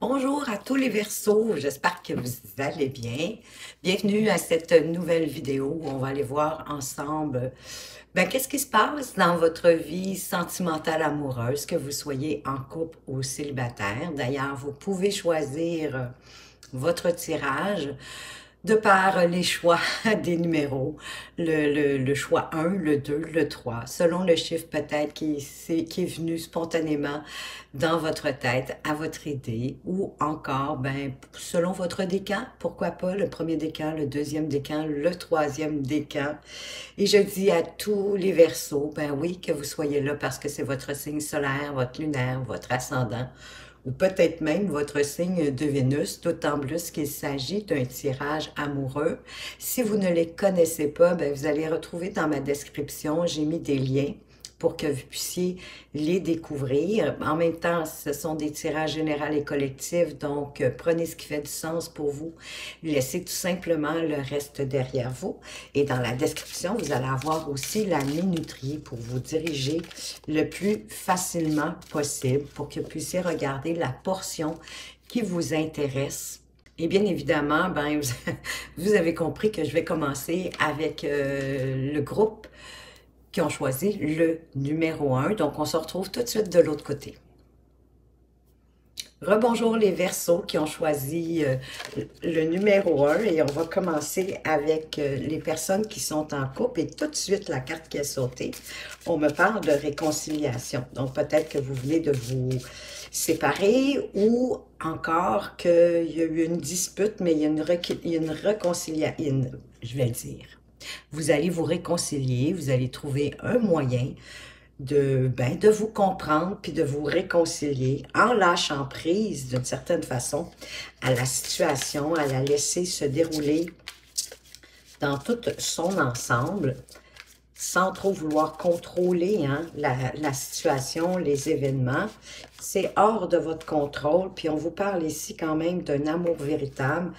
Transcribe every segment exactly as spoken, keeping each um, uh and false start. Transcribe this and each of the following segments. Bonjour à tous les Verseaux, j'espère que vous allez bien. Bienvenue à cette nouvelle vidéo où on va aller voir ensemble ben, qu'est-ce qui se passe dans votre vie sentimentale amoureuse, que vous soyez en couple ou célibataire. D'ailleurs, vous pouvez choisir votre tirage de par les choix des numéros, le, le, le choix un, le deux, le trois, selon le chiffre peut-être qui, qui est venu spontanément dans votre tête, à votre idée, ou encore, ben, selon votre décan, pourquoi pas le premier décan, le deuxième décan, le troisième décan. Et je dis à tous les Verseaux, ben oui, que vous soyez là parce que c'est votre signe solaire, votre lunaire, votre ascendant, ou peut-être même votre signe de Vénus, d'autant plus qu'il s'agit d'un tirage amoureux. Si vous ne les connaissez pas, bien, vous allez retrouver dans ma description, j'ai mis des liens pour que vous puissiez les découvrir. En même temps, ce sont des tirages généraux et collectifs, donc prenez ce qui fait du sens pour vous, laissez tout simplement le reste derrière vous. Et dans la description, vous allez avoir aussi la minuterie pour vous diriger le plus facilement possible, pour que vous puissiez regarder la portion qui vous intéresse. Et bien évidemment, ben, vous avez compris que je vais commencer avec euh, le groupe qui ont choisi le numéro un. Donc, on se retrouve tout de suite de l'autre côté. Rebonjour les Verseaux qui ont choisi euh, le numéro un. Et on va commencer avec euh, les personnes qui sont en couple. Et tout de suite, la carte qui a sauté, on me parle de réconciliation. Donc, peut-être que vous venez de vous séparer ou encore qu'il y a eu une dispute, mais il y a une, une réconciliation, je vais le dire. Vous allez vous réconcilier, vous allez trouver un moyen de, ben, de vous comprendre puis de vous réconcilier en lâchant prise d'une certaine façon à la situation, à la laisser se dérouler dans tout son ensemble sans trop vouloir contrôler hein, la, la situation, les événements. C'est hors de votre contrôle puis on vous parle ici quand même d'un amour véritable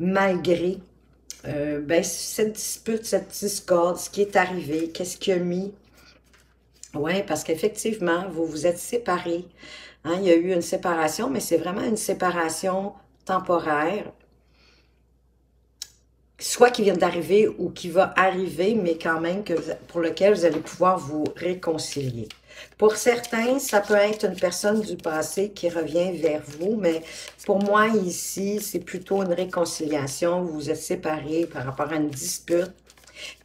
malgré Euh, ben, cette dispute, cette discorde, ce qui est arrivé, qu'est-ce qui a mis? Oui, parce qu'effectivement, vous vous êtes séparés. Hein? Il y a eu une séparation, mais c'est vraiment une séparation temporaire. Soit qui vient d'arriver ou qui va arriver, mais quand même que vous, pour lequel vous allez pouvoir vous réconcilier. Pour certains, ça peut être une personne du passé qui revient vers vous, mais pour moi ici, c'est plutôt une réconciliation. Vous vous êtes séparés par rapport à une dispute,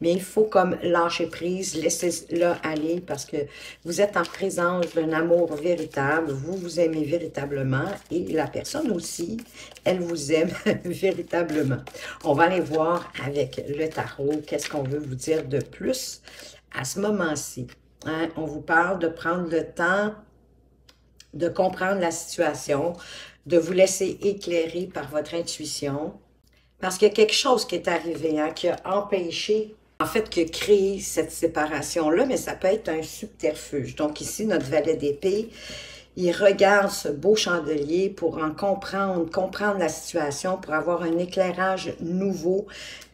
mais il faut comme lâcher prise, laissez-le aller parce que vous êtes en présence d'un amour véritable, vous vous aimez véritablement et la personne aussi, elle vous aime véritablement. On va aller voir avec le tarot qu'est-ce qu'on veut vous dire de plus à ce moment-ci. Hein, on vous parle de prendre le temps de comprendre la situation, de vous laisser éclairer par votre intuition, parce qu'il y a quelque chose qui est arrivé, hein, qui a empêché, en fait, qui a créé cette séparation-là, mais ça peut être un subterfuge. Donc ici, notre valet d'épée, il regarde ce beau chandelier pour en comprendre, comprendre la situation, pour avoir un éclairage nouveau,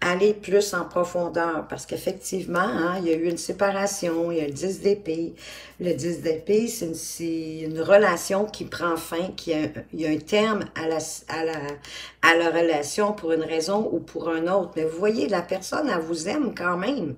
aller plus en profondeur. Parce qu'effectivement, hein, il y a eu une séparation, il y a le dix d'épée. Le dix d'épée, c'est une, une relation qui prend fin, qui a, il y a un terme à la, à, la, à la relation pour une raison ou pour un autre. Mais vous voyez, la personne, elle vous aime quand même.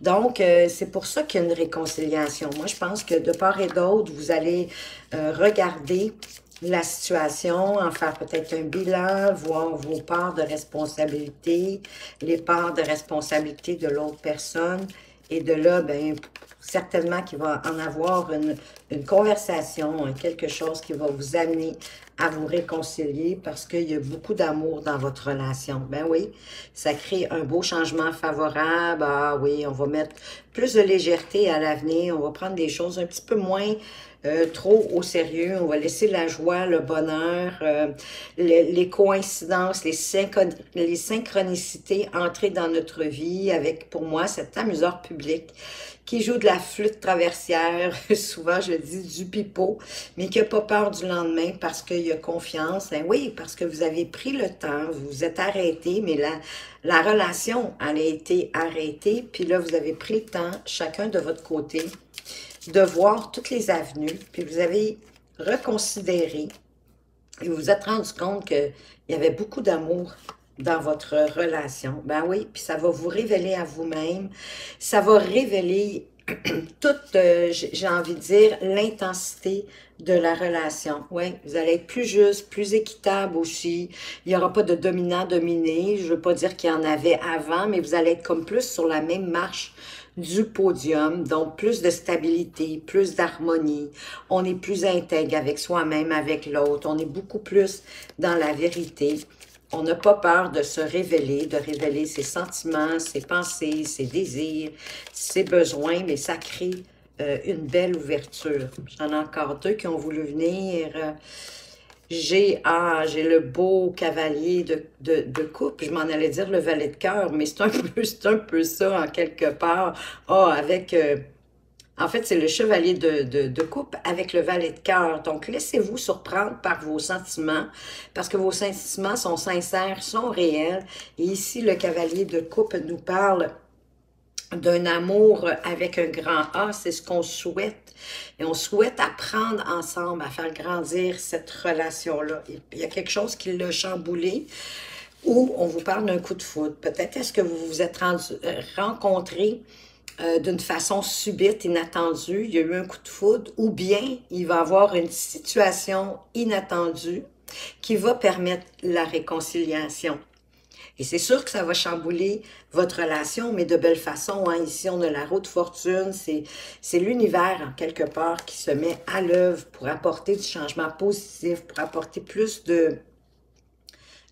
Donc, euh, c'est pour ça qu'il y a une réconciliation. Moi, je pense que de part et d'autre, vous allez Euh, regarder la situation, en faire peut-être un bilan, voir vos parts de responsabilité, les parts de responsabilité de l'autre personne. Et de là, ben, certainement qu'il va en avoir une, une conversation, quelque chose qui va vous amener à vous réconcilier parce qu'il y a beaucoup d'amour dans votre relation. Ben oui, ça crée un beau changement favorable. Ah oui, on va mettre plus de légèreté à l'avenir, on va prendre des choses un petit peu moins Euh, trop au sérieux, on va laisser la joie, le bonheur, euh, les, les coïncidences, les, synchron les synchronicités entrer dans notre vie avec, pour moi, cet amuseur public qui joue de la flûte traversière, souvent je dis du pipeau, mais qui n'a pas peur du lendemain parce qu'il a confiance. Hein, oui, parce que vous avez pris le temps, vous vous êtes arrêté, mais la, la relation, elle a été arrêtée, puis là, vous avez pris le temps, chacun de votre côté, de voir toutes les avenues, puis vous avez reconsidéré Et vous vous êtes rendu compte qu'il y avait beaucoup d'amour dans votre relation. Ben oui, puis ça va vous révéler à vous-même. Ça va révéler toute, euh, j'ai envie de dire, l'intensité de la relation. Oui, vous allez être plus juste, plus équitable aussi. Il n'y aura pas de dominant-dominé. Je ne veux pas dire qu'il y en avait avant, mais vous allez être comme plus sur la même marche du podium, donc plus de stabilité, plus d'harmonie, on est plus intègre avec soi-même, avec l'autre, on est beaucoup plus dans la vérité, on n'a pas peur de se révéler, de révéler ses sentiments, ses pensées, ses désirs, ses besoins, mais ça crée euh, une belle ouverture. J'en ai encore deux qui ont voulu venir. J'ai ah, j'ai le beau cavalier de, de, de coupe, je m'en allais dire le valet de cœur, mais c'est un, un peu ça en quelque part. Ah, avec, euh, en fait, c'est le chevalier de, de, de coupe avec le valet de cœur. Donc, laissez-vous surprendre par vos sentiments, parce que vos sentiments sont sincères, sont réels. Et ici, le cavalier de coupe nous parle d'un amour avec un grand A, c'est ce qu'on souhaite. Et on souhaite apprendre ensemble à faire grandir cette relation-là. Il y a quelque chose qui l'a chamboulé, ou on vous parle d'un coup de foudre. Peut-être est-ce que vous vous êtes rendu, rencontrés euh, d'une façon subite, inattendue, il y a eu un coup de foudre, ou bien il va y avoir une situation inattendue qui va permettre la réconciliation. Et c'est sûr que ça va chambouler votre relation, mais de belle façon. Hein. Ici, on a la roue de fortune. C'est l'univers, en quelque part, qui se met à l'œuvre pour apporter du changement positif, pour apporter plus de,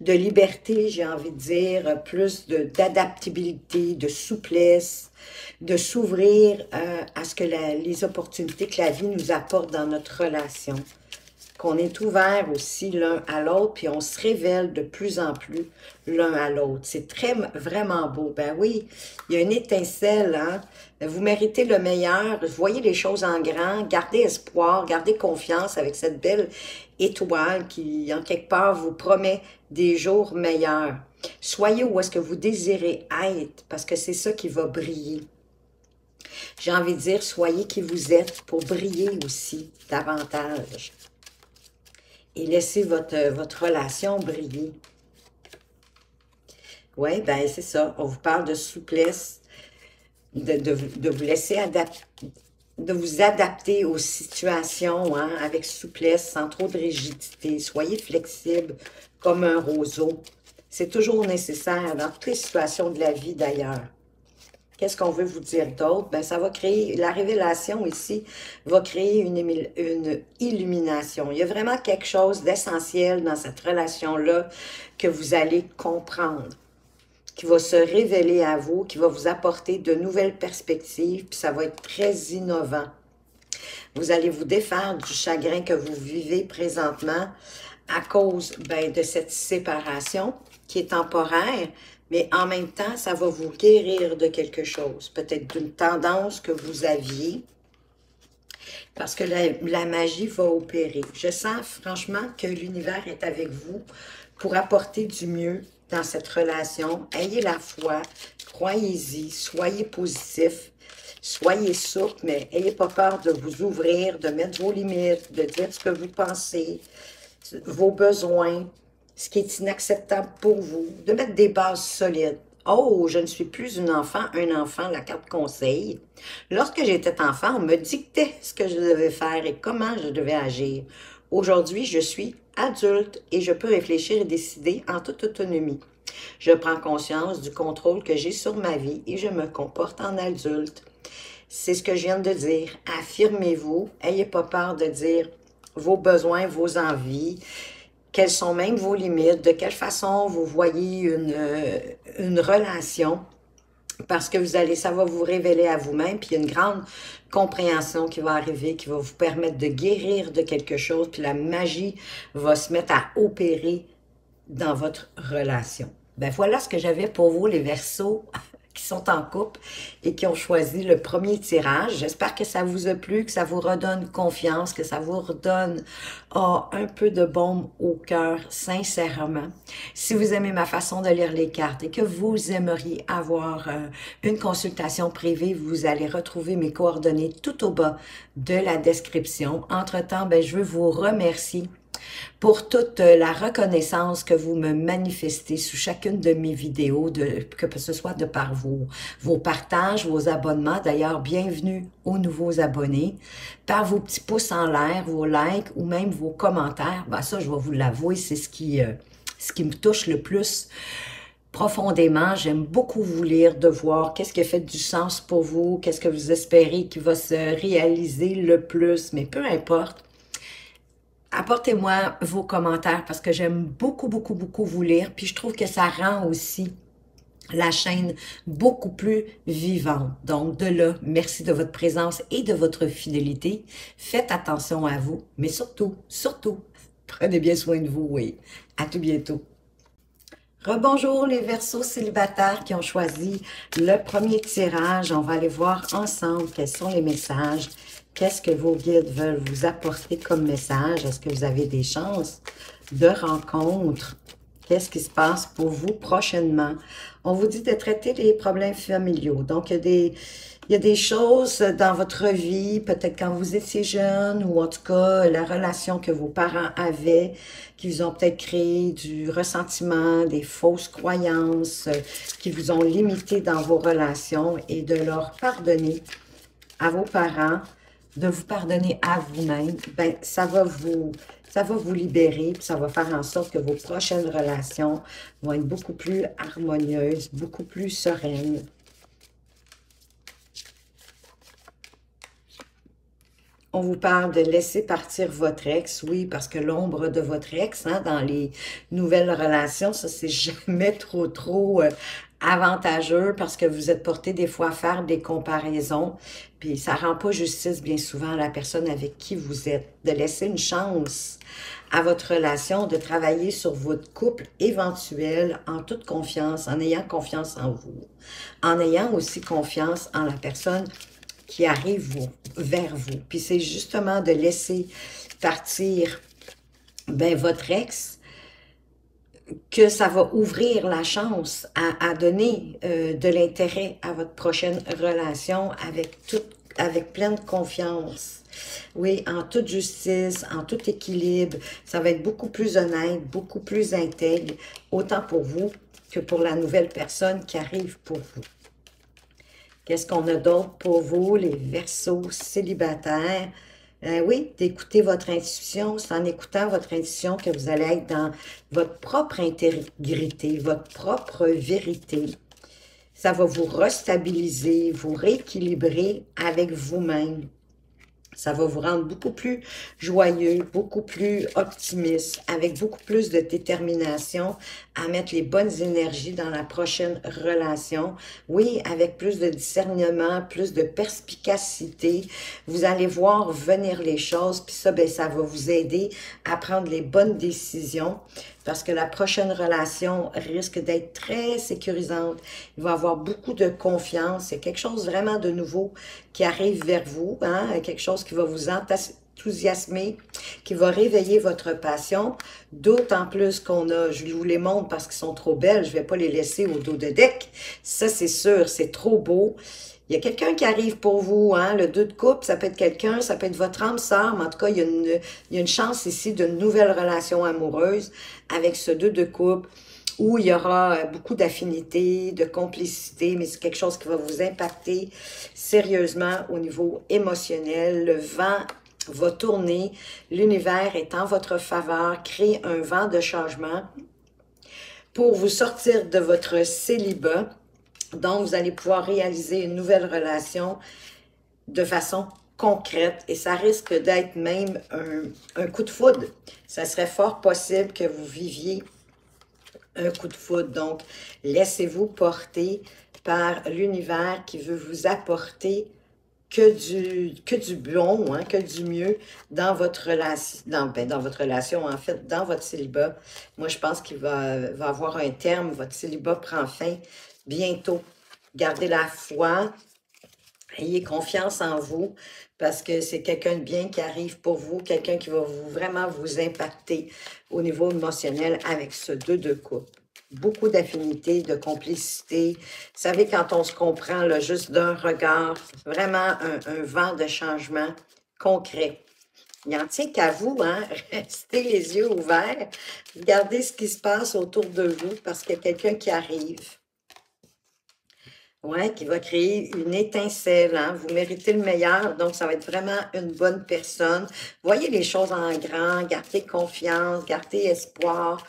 de liberté, j'ai envie de dire, plus d'adaptabilité, de, de souplesse, de s'ouvrir euh, à ce que la, les opportunités que la vie nous apporte dans notre relation. Qu'on est ouvert aussi l'un à l'autre, puis on se révèle de plus en plus l'un à l'autre. C'est très, vraiment beau. Ben oui, il y a une étincelle, hein? Vous méritez le meilleur, voyez les choses en grand, gardez espoir, gardez confiance avec cette belle étoile qui, en quelque part, vous promet des jours meilleurs. Soyez où est-ce que vous désirez être, parce que c'est ça qui va briller. J'ai envie de dire, soyez qui vous êtes pour briller aussi davantage. Et laissez votre, votre relation briller. Oui, bien, c'est ça. On vous parle de souplesse, de, de, de vous laisser adapter, de vous adapter aux situations, hein, avec souplesse, sans trop de rigidité. Soyez flexible, comme un roseau. C'est toujours nécessaire dans toutes les situations de la vie, d'ailleurs. Qu'est-ce qu'on veut vous dire d'autre? Ben, ça va créer, la révélation ici va créer une, une illumination. Il y a vraiment quelque chose d'essentiel dans cette relation-là que vous allez comprendre, qui va se révéler à vous, qui va vous apporter de nouvelles perspectives, puis ça va être très innovant. Vous allez vous défaire du chagrin que vous vivez présentement à cause ben, de cette séparation qui est temporaire. Mais en même temps, ça va vous guérir de quelque chose, peut-être d'une tendance que vous aviez, parce que la, la magie va opérer. Je sens franchement que l'univers est avec vous pour apporter du mieux dans cette relation. Ayez la foi, croyez-y, soyez positif, soyez souple, mais n'ayez pas peur de vous ouvrir, de mettre vos limites, de dire ce que vous pensez, vos besoins, ce qui est inacceptable pour vous, de mettre des bases solides. Oh, je ne suis plus une enfant, un enfant, la carte conseil. Lorsque j'étais enfant, on me dictait ce que je devais faire et comment je devais agir. Aujourd'hui, je suis adulte et je peux réfléchir et décider en toute autonomie. Je prends conscience du contrôle que j'ai sur ma vie et je me comporte en adulte. C'est ce que je viens de dire. Affirmez-vous, n'ayez pas peur de dire vos besoins, vos envies, quelles sont même vos limites, de quelle façon vous voyez une, euh, une relation, parce que vous allez, ça va vous révéler à vous-même, puis il y a une grande compréhension qui va arriver, qui va vous permettre de guérir de quelque chose, puis la magie va se mettre à opérer dans votre relation. Ben voilà ce que j'avais pour vous, les Verseaux qui sont en couple et qui ont choisi le premier tirage. J'espère que ça vous a plu, que ça vous redonne confiance, que ça vous redonne oh, un peu de baume au cœur, sincèrement. Si vous aimez ma façon de lire les cartes et que vous aimeriez avoir euh, une consultation privée, vous allez retrouver mes coordonnées tout au bas de la description. Entre-temps, ben, je veux vous remercier pour toute la reconnaissance que vous me manifestez sous chacune de mes vidéos, de, que ce soit de par vos, vos partages, vos abonnements. D'ailleurs, bienvenue aux nouveaux abonnés. Par vos petits pouces en l'air, vos likes ou même vos commentaires. Ben ça, je vais vous l'avouer, c'est ce qui, euh, ce qui me touche le plus. Profondément, j'aime beaucoup vous lire, de voir qu'est-ce qui fait du sens pour vous, qu'est-ce que vous espérez qui va se réaliser le plus, mais peu importe. Apportez-moi vos commentaires parce que j'aime beaucoup, beaucoup, beaucoup vous lire, puis je trouve que ça rend aussi la chaîne beaucoup plus vivante. Donc de là, merci de votre présence et de votre fidélité. Faites attention à vous, mais surtout, surtout, prenez bien soin de vous et à tout bientôt. Rebonjour les Verseaux célibataires qui ont choisi le premier tirage. On va aller voir ensemble quels sont les messages. Qu'est-ce que vos guides veulent vous apporter comme message? Est-ce que vous avez des chances de rencontre? Qu'est-ce qui se passe pour vous prochainement? On vous dit de traiter les problèmes familiaux. Donc, il y a des, il y a des choses dans votre vie, peut-être quand vous étiez jeune, ou en tout cas, la relation que vos parents avaient, qui vous ont peut-être créé du ressentiment, des fausses croyances, qui vous ont limité dans vos relations, et de leur pardonner à vos parents, de vous pardonner à vous-même, ben ça va vous... Ça va vous libérer, puis ça va faire en sorte que vos prochaines relations vont être beaucoup plus harmonieuses, beaucoup plus sereines. On vous parle de laisser partir votre ex, oui, parce que l'ombre de votre ex, hein, dans les nouvelles relations, ça, c'est jamais trop, trop... Euh, avantageux parce que vous êtes porté des fois à faire des comparaisons, puis ça rend pas justice bien souvent à la personne avec qui vous êtes. De laisser une chance à votre relation, de travailler sur votre couple éventuel en toute confiance, en ayant confiance en vous, en ayant aussi confiance en la personne qui arrive vous, vers vous. Puis c'est justement de laisser partir ben, votre ex, que ça va ouvrir la chance à, à donner euh, de l'intérêt à votre prochaine relation avec, tout, avec pleine confiance. Oui, en toute justice, en tout équilibre. Ça va être beaucoup plus honnête, beaucoup plus intègre, autant pour vous que pour la nouvelle personne qui arrive pour vous. Qu'est-ce qu'on a d'autre pour vous, les Verseaux célibataires? Euh, oui, d'écouter votre intuition, c'est en écoutant votre intuition que vous allez être dans votre propre intégrité, votre propre vérité. Ça va vous restabiliser, vous rééquilibrer avec vous-même. Ça va vous rendre beaucoup plus joyeux, beaucoup plus optimiste, avec beaucoup plus de détermination à mettre les bonnes énergies dans la prochaine relation. Oui, avec plus de discernement, plus de perspicacité. Vous allez voir venir les choses, puis ça, ben, ça va vous aider à prendre les bonnes décisions parce que la prochaine relation risque d'être très sécurisante. Il va avoir beaucoup de confiance. C'est quelque chose vraiment de nouveau qui arrive vers vous, hein? Quelque chose qui va vous enthousiasmer, qui va réveiller votre passion, d'autant plus qu'on a, je vous les montre parce qu'ils sont trop belles, je ne vais pas les laisser au dos de deck, ça c'est sûr, c'est trop beau. Il y a quelqu'un qui arrive pour vous, hein? Le deux de coupe, ça peut être quelqu'un, ça peut être votre âme sœur, mais en tout cas, il y a une, il y a une chance ici d'une nouvelle relation amoureuse avec ce deux de coupe où il y aura beaucoup d'affinité, de complicité, mais c'est quelque chose qui va vous impacter sérieusement au niveau émotionnel. Le vent va tourner, l'univers est en votre faveur, crée un vent de changement pour vous sortir de votre célibat. Donc, vous allez pouvoir réaliser une nouvelle relation de façon concrète et ça risque d'être même un, un coup de foudre. Ça serait fort possible que vous viviez un coup de foudre. Donc, laissez-vous porter par l'univers qui veut vous apporter que du, que du bon, hein, que du mieux dans votre relation, dans, ben, dans votre relation, en fait, dans votre célibat. Moi, je pense qu'il va, va avoir un terme, votre célibat prend fin. Bientôt, gardez la foi, ayez confiance en vous parce que c'est quelqu'un de bien qui arrive pour vous, quelqu'un qui va vous, vraiment vous impacter au niveau émotionnel avec ce deux de coupe. Beaucoup d'affinité, de complicité. Vous savez, quand on se comprend là, juste d'un regard, vraiment un, un vent de changement concret. Il n'en tient qu'à vous, hein? Restez les yeux ouverts. Regardez ce qui se passe autour de vous parce qu'il y a quelqu'un qui arrive. Oui, qui va créer une étincelle. Hein? Vous méritez le meilleur, donc ça va être vraiment une bonne personne. Voyez les choses en grand, gardez confiance, gardez espoir.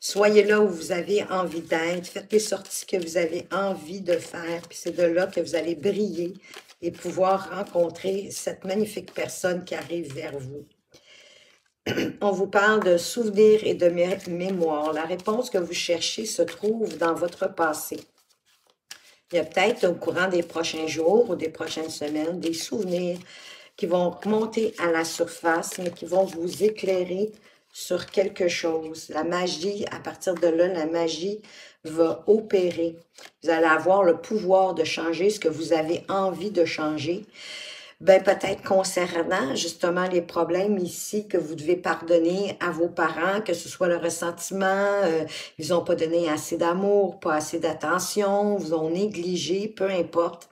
Soyez là où vous avez envie d'être. Faites les sorties que vous avez envie de faire. Puis c'est de là que vous allez briller et pouvoir rencontrer cette magnifique personne qui arrive vers vous. On vous parle de souvenirs et de mé mémoire. La réponse que vous cherchez se trouve dans votre passé. Il y a peut-être au courant des prochains jours ou des prochaines semaines des souvenirs qui vont monter à la surface, mais qui vont vous éclairer sur quelque chose. La magie, à partir de là, la magie va opérer. Vous allez avoir le pouvoir de changer ce que vous avez envie de changer. Ben, peut-être concernant justement les problèmes ici que vous devez pardonner à vos parents, que ce soit le ressentiment, euh, ils n'ont pas donné assez d'amour, pas assez d'attention, vous ont négligé, peu importe.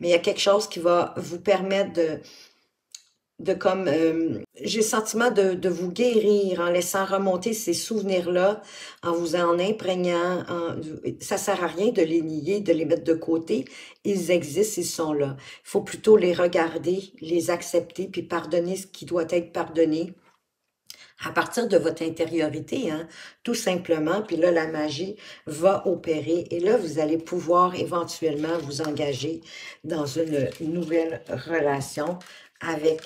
Mais il y a quelque chose qui va vous permettre de, de comme, euh, j'ai le sentiment de, de vous guérir en laissant remonter ces souvenirs-là, en vous en imprégnant. En, ça ne sert à rien de les nier, de les mettre de côté. Ils existent, ils sont là. Il faut plutôt les regarder, les accepter, puis pardonner ce qui doit être pardonné à partir de votre intériorité, hein, tout simplement. Puis là, la magie va opérer. Et là, vous allez pouvoir éventuellement vous engager dans une nouvelle relation avec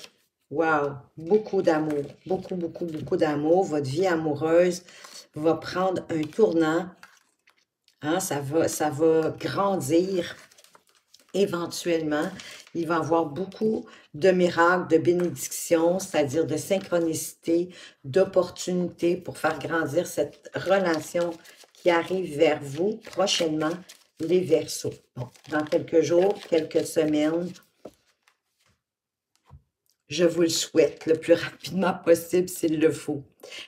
wow, beaucoup d'amour, beaucoup, beaucoup, beaucoup d'amour. Votre vie amoureuse va prendre un tournant, hein, ça va, ça va grandir éventuellement. Il va y avoir beaucoup de miracles, de bénédictions, c'est-à-dire de synchronicité, d'opportunités pour faire grandir cette relation qui arrive vers vous prochainement, les Verseaux. Bon, dans quelques jours, quelques semaines, je vous le souhaite le plus rapidement possible s'il le faut.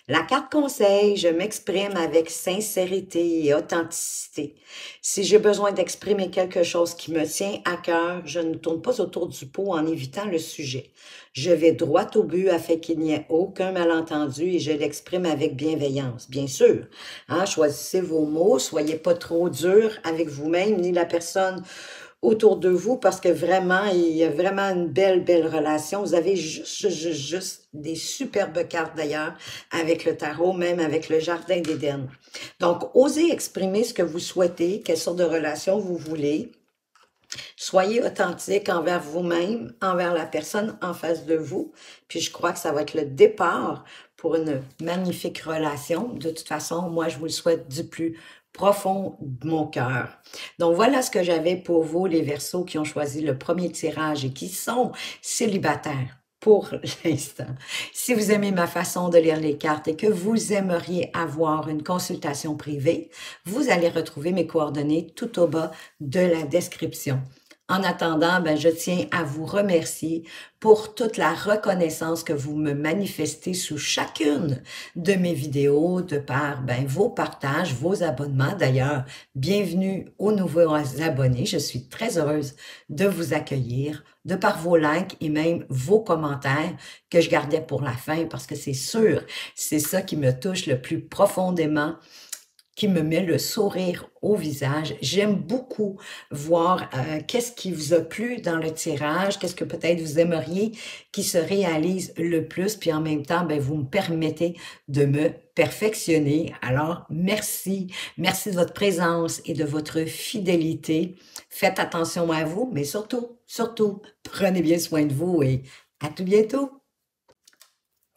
La carte conseil, je m'exprime avec sincérité et authenticité. Si j'ai besoin d'exprimer quelque chose qui me tient à cœur, je ne tourne pas autour du pot en évitant le sujet. Je vais droit au but afin qu'il n'y ait aucun malentendu et je l'exprime avec bienveillance. Bien sûr, hein, choisissez vos mots, soyez pas trop dur avec vous-même ni la personne autour de vous, parce que vraiment, il y a vraiment une belle, belle relation. Vous avez juste, juste, juste des superbes cartes d'ailleurs avec le tarot, même avec le jardin d'Éden. Donc, osez exprimer ce que vous souhaitez, quelle sorte de relation vous voulez. Soyez authentique envers vous-même, envers la personne en face de vous. Puis je crois que ça va être le départ pour une magnifique relation. De toute façon, moi, je vous le souhaite du plus profond de mon cœur. Donc, voilà ce que j'avais pour vous, les Verseaux qui ont choisi le premier tirage et qui sont célibataires pour l'instant. Si vous aimez ma façon de lire les cartes et que vous aimeriez avoir une consultation privée, vous allez retrouver mes coordonnées tout au bas de la description. En attendant, ben, je tiens à vous remercier pour toute la reconnaissance que vous me manifestez sous chacune de mes vidéos, de par ben, vos partages, vos abonnements. D'ailleurs, bienvenue aux nouveaux abonnés. Je suis très heureuse de vous accueillir, de par vos likes et même vos commentaires que je gardais pour la fin parce que c'est sûr, c'est ça qui me touche le plus profondément, qui me met le sourire au visage. J'aime beaucoup voir euh, qu'est-ce qui vous a plu dans le tirage, qu'est-ce que peut-être vous aimeriez qui se réalise le plus, puis en même temps, ben, vous me permettez de me perfectionner. Alors, merci. Merci de votre présence et de votre fidélité. Faites attention à vous, mais surtout, surtout, prenez bien soin de vous et à tout bientôt.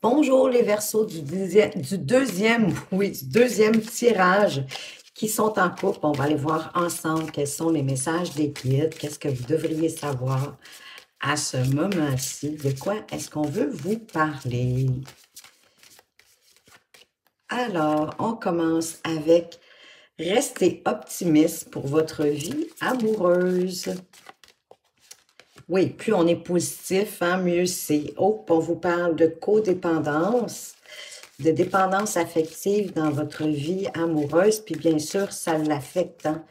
Bonjour les Verseaux du, du deuxième, oui, du deuxième tirage qui sont en couple. On va aller voir ensemble quels sont les messages des guides, qu'est-ce que vous devriez savoir à ce moment-ci, de quoi est-ce qu'on veut vous parler. Alors, on commence avec « Restez optimiste pour votre vie amoureuse ». Oui, plus on est positif, hein, mieux c'est. Oh, on vous parle de codépendance, de dépendance affective dans votre vie amoureuse, puis bien sûr, ça l'affecte. Hein.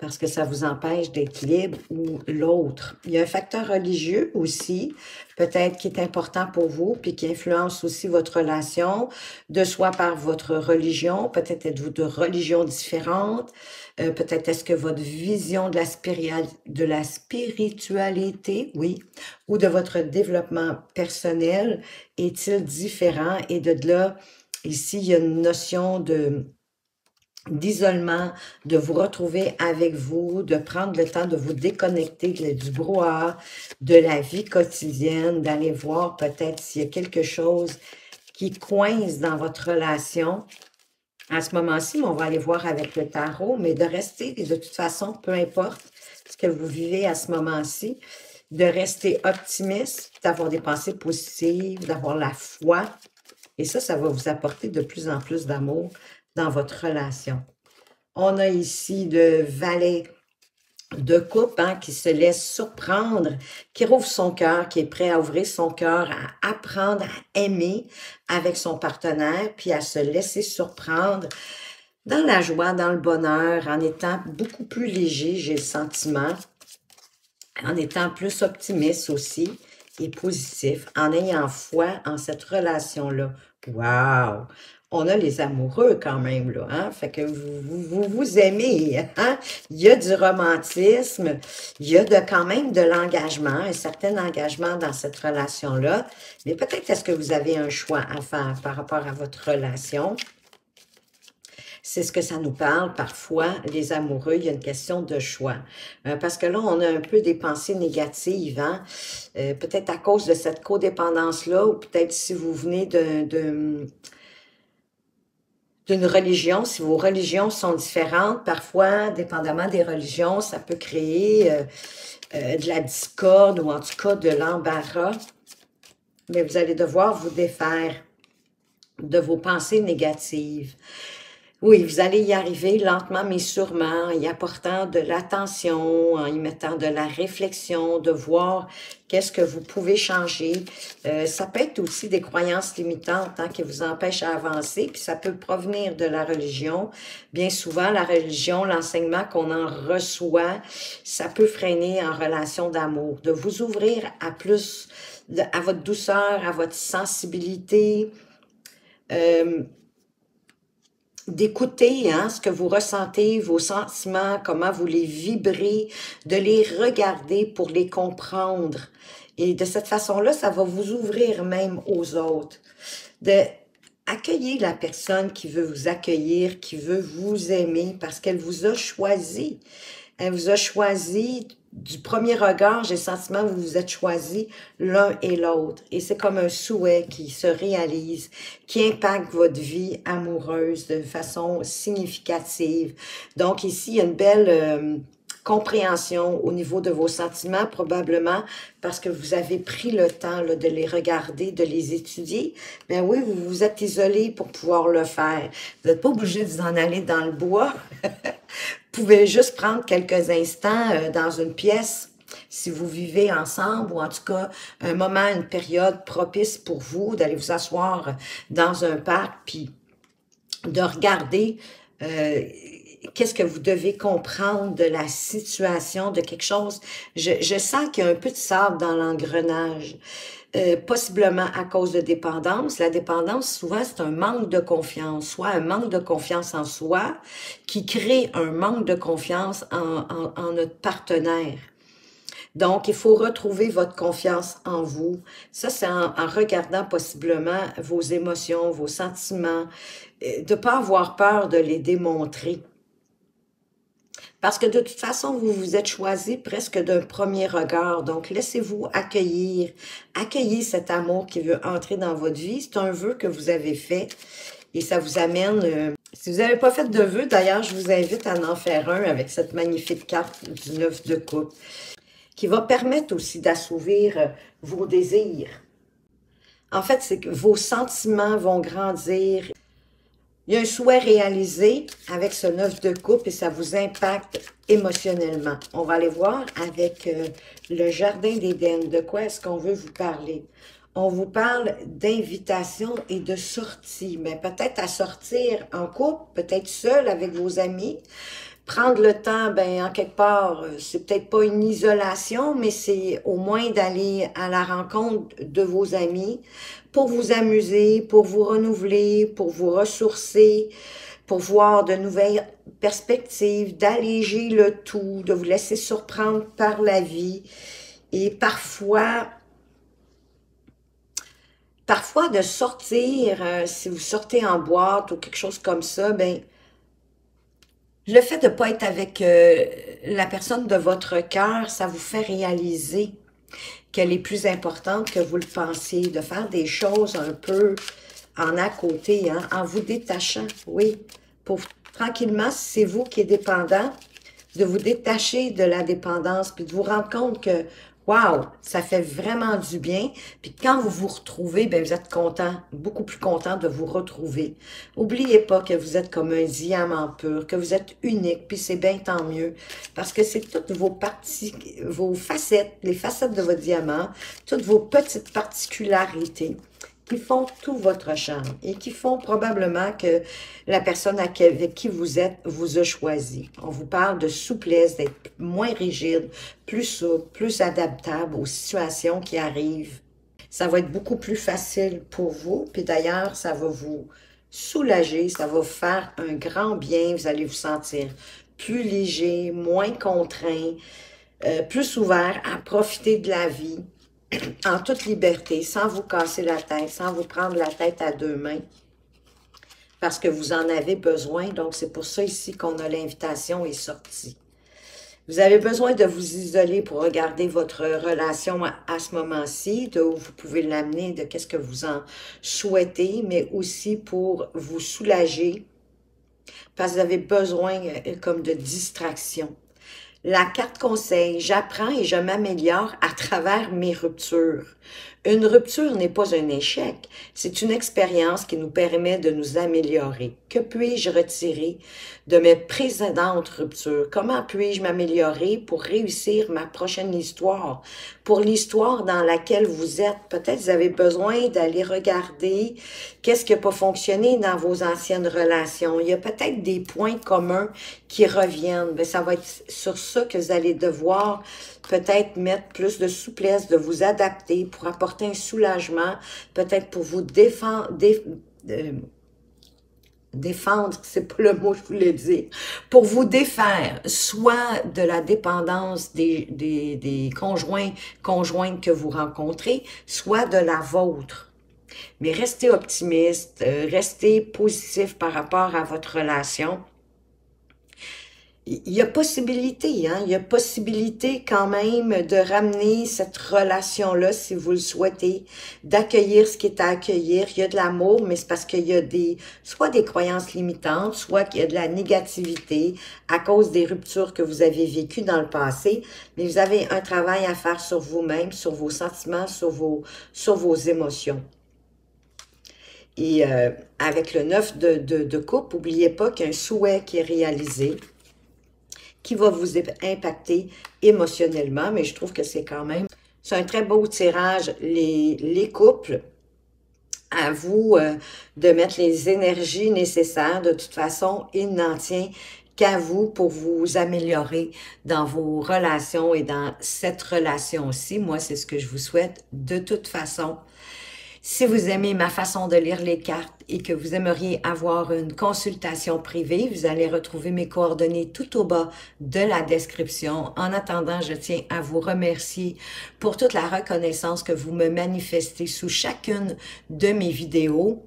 parce que ça vous empêche d'être libre ou l'autre. Il y a un facteur religieux aussi, peut-être qui est important pour vous, puis qui influence aussi votre relation de soi par votre religion. Peut-être êtes-vous de religions différentes, euh, peut-être est-ce que votre vision de la, de la spiritualité, oui, ou de votre développement personnel est-il différent? Et de là, ici, il y a une notion de... d'isolement, de vous retrouver avec vous, de prendre le temps de vous déconnecter du brouhaha, de la vie quotidienne, d'aller voir peut-être s'il y a quelque chose qui coince dans votre relation. À ce moment-ci, on va aller voir avec le tarot, mais de rester, de toute façon, peu importe ce que vous vivez à ce moment-ci, de rester optimiste, d'avoir des pensées positives, d'avoir la foi. Et ça, ça va vous apporter de plus en plus d'amour dans votre relation. On a ici le valet de coupe hein, qui se laisse surprendre, qui rouvre son cœur, qui est prêt à ouvrir son cœur, à apprendre à aimer avec son partenaire, puis à se laisser surprendre dans la joie, dans le bonheur, en étant beaucoup plus léger, j'ai le sentiment, en étant plus optimiste aussi et positif, en ayant foi en cette relation-là. Wow! On a les amoureux quand même, là, hein? Fait que vous vous, vous, vous aimez, hein? Il y a du romantisme, il y a de, quand même de l'engagement, un certain engagement dans cette relation-là. Mais peut-être est-ce que vous avez un choix à faire par rapport à votre relation? C'est ce que ça nous parle parfois, les amoureux, il y a une question de choix. Euh, parce que là, on a un peu des pensées négatives, hein? euh, peut-être à cause de cette codépendance-là, ou peut-être si vous venez de... de d'une religion, si vos religions sont différentes, parfois, dépendamment des religions, ça peut créer euh, euh, de la discorde ou en tout cas de l'embarras. Mais vous allez devoir vous défaire de vos pensées négatives. Oui, vous allez y arriver lentement mais sûrement, en y apportant de l'attention, en y mettant de la réflexion, de voir qu'est-ce que vous pouvez changer. Euh, ça peut être aussi des croyances limitantes hein, qui vous empêchent à avancer, puis ça peut provenir de la religion. Bien souvent, la religion, l'enseignement qu'on en reçoit, ça peut freiner en relation d'amour, de vous ouvrir à plus, à votre douceur, à votre sensibilité, euh, d'écouter hein, ce que vous ressentez, vos sentiments, comment vous les vibrez, de les regarder pour les comprendre. Et de cette façon-là, ça va vous ouvrir même aux autres. D'accueillir la personne qui veut vous accueillir, qui veut vous aimer, parce qu'elle vous a choisi. Elle vous a choisi, du premier regard, j'ai le sentiment que vous vous êtes choisis l'un et l'autre. Et c'est comme un souhait qui se réalise, qui impacte votre vie amoureuse de façon significative. Donc ici, il y a une belle euh, compréhension au niveau de vos sentiments, probablement parce que vous avez pris le temps là, de les regarder, de les étudier. Ben oui, vous vous êtes isolé pour pouvoir le faire. Vous n'êtes pas obligé de vous en aller dans le bois. Vous pouvez juste prendre quelques instants dans une pièce, si vous vivez ensemble, ou en tout cas, un moment, une période propice pour vous, d'aller vous asseoir dans un parc, puis de regarder euh, qu'est-ce que vous devez comprendre de la situation, de quelque chose. Je, je sens qu'il y a un peu de sable dans l'engrenage. Euh, possiblement à cause de dépendance. La dépendance, souvent, c'est un manque de confiance, soit un manque de confiance en soi qui crée un manque de confiance en, en, en notre partenaire. Donc, il faut retrouver votre confiance en vous. Ça, c'est en, en regardant possiblement vos émotions, vos sentiments, de ne pas avoir peur de les démontrer. Parce que de toute façon, vous vous êtes choisi presque d'un premier regard. Donc, laissez-vous accueillir. Accueillez cet amour qui veut entrer dans votre vie. C'est un vœu que vous avez fait et ça vous amène... Euh, si vous n'avez pas fait de vœu, d'ailleurs, je vous invite à en faire un avec cette magnifique carte du neuf de coupe qui va permettre aussi d'assouvir vos désirs. En fait, c'est que vos sentiments vont grandir. Il y a un souhait réalisé avec ce neuf de coupe et ça vous impacte émotionnellement. On va aller voir avec euh, le jardin d'Éden. De quoi est-ce qu'on veut vous parler? On vous parle d'invitation et de sortie. Mais peut-être à sortir en couple, peut-être seul avec vos amis, Prendre le temps, ben en quelque part, c'est peut-être pas une isolation, mais c'est au moins d'aller à la rencontre de vos amis pour vous amuser, pour vous renouveler, pour vous ressourcer, pour voir de nouvelles perspectives, d'alléger le tout, de vous laisser surprendre par la vie et parfois... Parfois, de sortir, euh, si vous sortez en boîte ou quelque chose comme ça, ben le fait de ne pas être avec euh, la personne de votre cœur, ça vous fait réaliser qu'elle est plus importante que vous le pensiez, de faire des choses un peu en à côté, hein, en vous détachant, oui. Pour tranquillement, si c'est vous qui êtes dépendant, de vous détacher de la dépendance, puis de vous rendre compte que wow, ça fait vraiment du bien. Puis quand vous vous retrouvez, bien, vous êtes content, beaucoup plus content de vous retrouver. N'oubliez pas que vous êtes comme un diamant pur, que vous êtes unique, puis c'est bien tant mieux. Parce que c'est toutes vos parties, vos facettes, les facettes de votre diamant, toutes vos petites particularités qui font tout votre charme et qui font probablement que la personne avec qui vous êtes vous a choisi. On vous parle de souplesse, d'être moins rigide, plus souple, plus adaptable aux situations qui arrivent. Ça va être beaucoup plus facile pour vous, puis d'ailleurs, ça va vous soulager, ça va vous faire un grand bien, vous allez vous sentir plus léger, moins contraint, euh, plus ouvert à profiter de la vie, en toute liberté, sans vous casser la tête, sans vous prendre la tête à deux mains, parce que vous en avez besoin. Donc, c'est pour ça ici qu'on a l'invitation est sortie. Vous avez besoin de vous isoler pour regarder votre relation à, à ce moment-ci, de où vous pouvez l'amener, de qu'est-ce que vous en souhaitez, mais aussi pour vous soulager, parce que vous avez besoin comme de distraction. La carte conseil, j'apprends et je m'améliore à travers mes ruptures. Une rupture n'est pas un échec, c'est une expérience qui nous permet de nous améliorer. Que puis-je retirer de mes précédentes ruptures? Comment puis-je m'améliorer pour réussir ma prochaine histoire? Pour l'histoire dans laquelle vous êtes, peut-être vous avez besoin d'aller regarder qu'est-ce qui n'a pas fonctionné dans vos anciennes relations. Il y a peut-être des points communs qui reviennent. Bien, ça va être sur ça que vous allez devoir peut-être mettre plus de souplesse, de vous adapter pour apporter un soulagement, peut-être pour vous défendre, déf, euh, défendre, c'est pas le mot que je voulais dire, pour vous défaire, soit de la dépendance des, des, des conjoints, conjointes que vous rencontrez, soit de la vôtre. Mais restez optimiste, euh, restez positif par rapport à votre relation. Il y a possibilité, hein? Il y a possibilité quand même de ramener cette relation-là, si vous le souhaitez, d'accueillir ce qui est à accueillir. Il y a de l'amour, mais c'est parce qu'il y a des, soit des croyances limitantes, soit qu'il y a de la négativité à cause des ruptures que vous avez vécues dans le passé. Mais vous avez un travail à faire sur vous-même, sur vos sentiments, sur vos, sur vos émotions. Et euh, avec le neuf de, de, de coupe, n'oubliez pas qu'il y a un souhait qui est réalisé, qui va vous impacter émotionnellement, mais je trouve que c'est quand même... C'est un très beau tirage, les, les couples, à vous euh, de mettre les énergies nécessaires. De toute façon, il n'en tient qu'à vous pour vous améliorer dans vos relations et dans cette relation aussi. Moi, c'est ce que je vous souhaite de toute façon. Si vous aimez ma façon de lire les cartes et que vous aimeriez avoir une consultation privée, vous allez retrouver mes coordonnées tout au bas de la description. En attendant, je tiens à vous remercier pour toute la reconnaissance que vous me manifestez sous chacune de mes vidéos.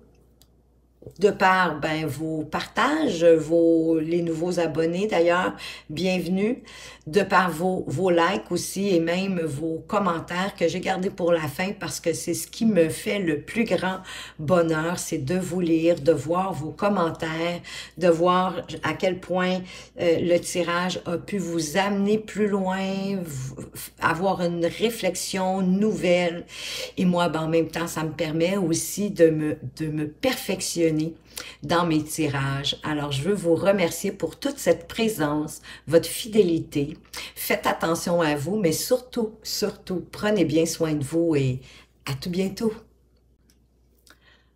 De par ben, vos partages, vos, les nouveaux abonnés d'ailleurs, bienvenue. De par vos, vos likes aussi et même vos commentaires que j'ai gardés pour la fin parce que c'est ce qui me fait le plus grand bonheur, c'est de vous lire, de voir vos commentaires, de voir à quel point euh, le tirage a pu vous amener plus loin, avoir une réflexion nouvelle. Et moi, ben, en même temps, ça me permet aussi de me, de me perfectionner dans mes tirages. Alors, je veux vous remercier pour toute cette présence, votre fidélité. Faites attention à vous, mais surtout, surtout, prenez bien soin de vous et à tout bientôt.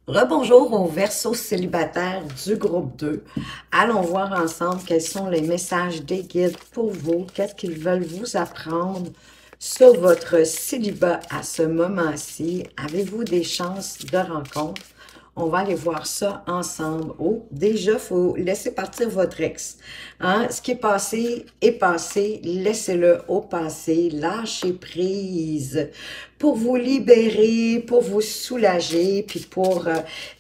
Rebonjour au Verseau célibataire du groupe deux. Allons voir ensemble quels sont les messages des guides pour vous, qu'est-ce qu'ils veulent vous apprendre sur votre célibat à ce moment-ci. Avez-vous des chances de rencontre? On va aller voir ça ensemble. Oh, déjà, il faut laisser partir votre ex. Hein? Ce qui est passé est passé. Laissez-le au passé. Lâchez prise. Pour vous libérer, pour vous soulager, puis pour euh,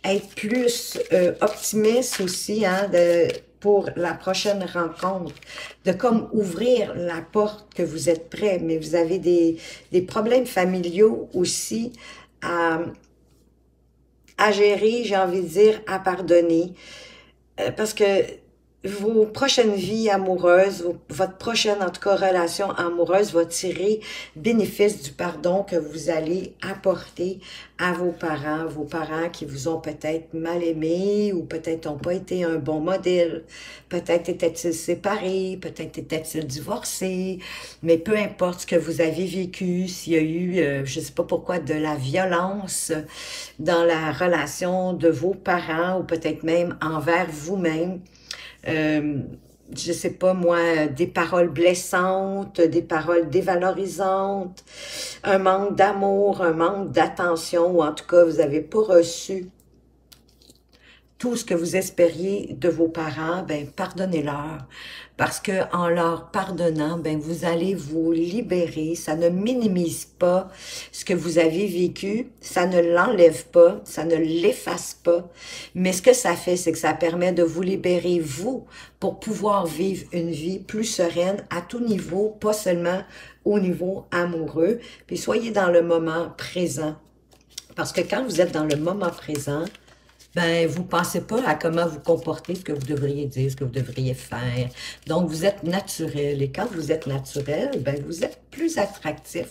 être plus euh, optimiste aussi, hein, de, pour la prochaine rencontre, de comme ouvrir la porte que vous êtes prêt, mais vous avez des, des problèmes familiaux aussi à, à gérer, j'ai envie de dire, à pardonner, euh, parce que vos prochaines vies amoureuses, votre prochaine, en tout cas, relation amoureuse va tirer bénéfice du pardon que vous allez apporter à vos parents, vos parents qui vous ont peut-être mal aimé ou peut-être n'ont pas été un bon modèle, peut-être étaient-ils séparés, peut-être étaient-ils divorcés, mais peu importe ce que vous avez vécu, s'il y a eu, euh, je ne sais pas pourquoi, de la violence dans la relation de vos parents ou peut-être même envers vous-même, Euh, je sais pas moi, des paroles blessantes, des paroles dévalorisantes, un manque d'amour, un manque d'attention, ou en tout cas, vous n'avez pas reçu tout ce que vous espériez de vos parents, ben pardonnez-leur, parce que en leur pardonnant, ben vous allez vous libérer. Ça ne minimise pas ce que vous avez vécu, ça ne l'enlève pas, ça ne l'efface pas, mais ce que ça fait, c'est que ça permet de vous libérer, vous, pour pouvoir vivre une vie plus sereine à tout niveau, pas seulement au niveau amoureux, puis soyez dans le moment présent, parce que quand vous êtes dans le moment présent, ben, vous ne pensez pas à comment vous comporter, ce que vous devriez dire, ce que vous devriez faire. Donc, vous êtes naturel. Et quand vous êtes naturel, ben, vous êtes plus attractif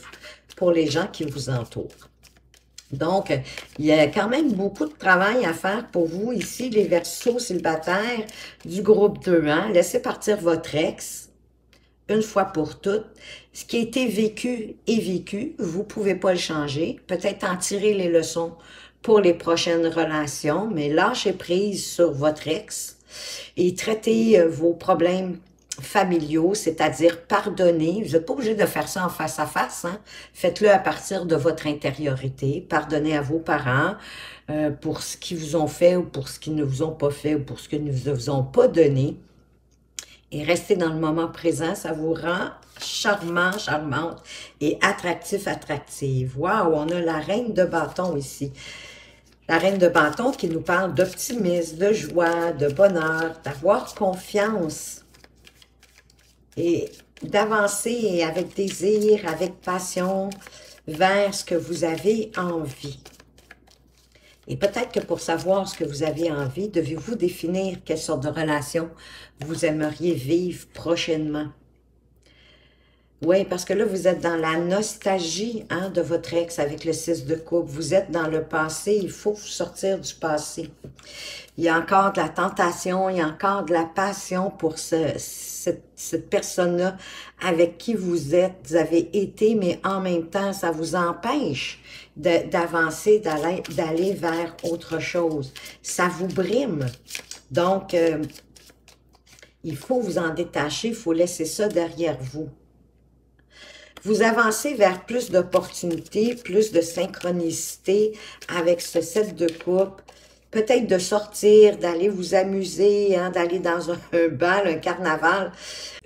pour les gens qui vous entourent. Donc, il y a quand même beaucoup de travail à faire pour vous ici, les Verseaux célibataires du groupe deux. Hein? Laissez partir votre ex. Une fois pour toutes, ce qui a été vécu est vécu. Vous ne pouvez pas le changer. Peut-être en tirer les leçons pour les prochaines relations, mais lâchez prise sur votre ex et traitez vos problèmes familiaux, c'est-à-dire pardonner. Vous n'êtes pas obligé de faire ça en face à face, hein? Faites-le à partir de votre intériorité. Pardonnez à vos parents euh, pour ce qu'ils vous ont fait ou pour ce qu'ils ne vous ont pas fait ou pour ce qu'ils ne vous ont pas donné. Et restez dans le moment présent, ça vous rend charmant, charmante et attractif, attractive. Waouh, on a la reine de bâton ici. La reine de bâton qui nous parle d'optimisme, de joie, de bonheur, d'avoir confiance et d'avancer avec désir, avec passion vers ce que vous avez envie. Et peut-être que pour savoir ce que vous avez envie, devez-vous définir quelle sorte de relation vous aimeriez vivre prochainement. Oui, parce que là, vous êtes dans la nostalgie, hein, de votre ex avec le six de coupe. Vous êtes dans le passé, il faut vous sortir du passé. Il y a encore de la tentation, il y a encore de la passion pour ce, cette, cette personne-là avec qui vous êtes, vous avez été, mais en même temps, ça vous empêche d'avancer, d'aller vers autre chose. Ça vous brime. Donc, euh, il faut vous en détacher, il faut laisser ça derrière vous. Vous avancez vers plus d'opportunités, plus de synchronicité avec ce set de coupe. Peut-être de sortir, d'aller vous amuser, hein, d'aller dans un, un bal, un carnaval,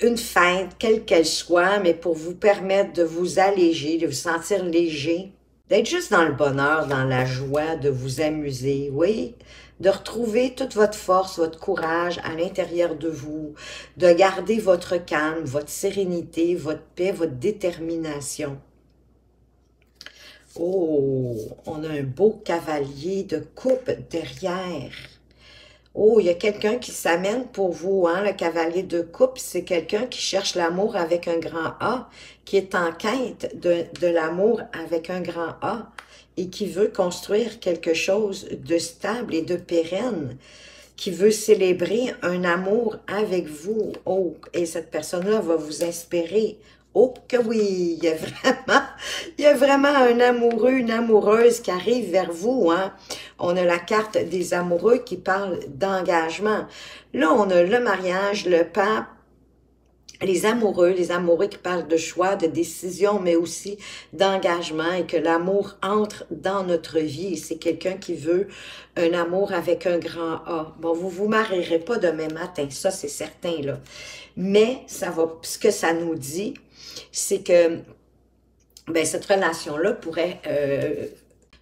une fête, quelle qu'elle soit, mais pour vous permettre de vous alléger, de vous sentir léger, d'être juste dans le bonheur, dans la joie, de vous amuser, oui, de retrouver toute votre force, votre courage à l'intérieur de vous, de garder votre calme, votre sérénité, votre paix, votre détermination. Oh, on a un beau cavalier de coupe derrière. Oh, il y a quelqu'un qui s'amène pour vous, hein, le cavalier de coupe, c'est quelqu'un qui cherche l'amour avec un grand A, qui est en quête de, de l'amour avec un grand A et qui veut construire quelque chose de stable et de pérenne, qui veut célébrer un amour avec vous. Oh, et cette personne-là va vous inspirer Oh que oui, il y a vraiment, il y a vraiment un amoureux, une amoureuse qui arrive vers vous. Hein? On a la carte des amoureux qui parle d'engagement. Là, on a le mariage, le pape, les amoureux, les amoureux qui parlent de choix, de décision, mais aussi d'engagement et que l'amour entre dans notre vie. C'est quelqu'un qui veut un amour avec un grand A. Bon, vous vous marierez pas demain matin, ça c'est certain, là. Mais ça va, ce que ça nous dit, c'est que ben, cette relation-là pourrait euh,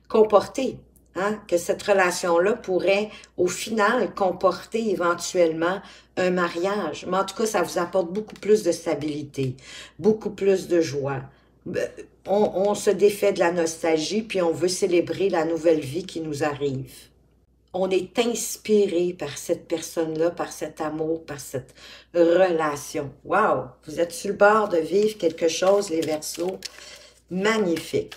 comporter, hein, que cette relation-là pourrait, au final, comporter éventuellement un mariage. Mais en tout cas, ça vous apporte beaucoup plus de stabilité, beaucoup plus de joie. On, on se défait de la nostalgie, puis on veut célébrer la nouvelle vie qui nous arrive. On est inspiré par cette personne-là, par cet amour, par cette relation. Wow! Vous êtes sur le bord de vivre quelque chose, les Verseaux. Magnifique!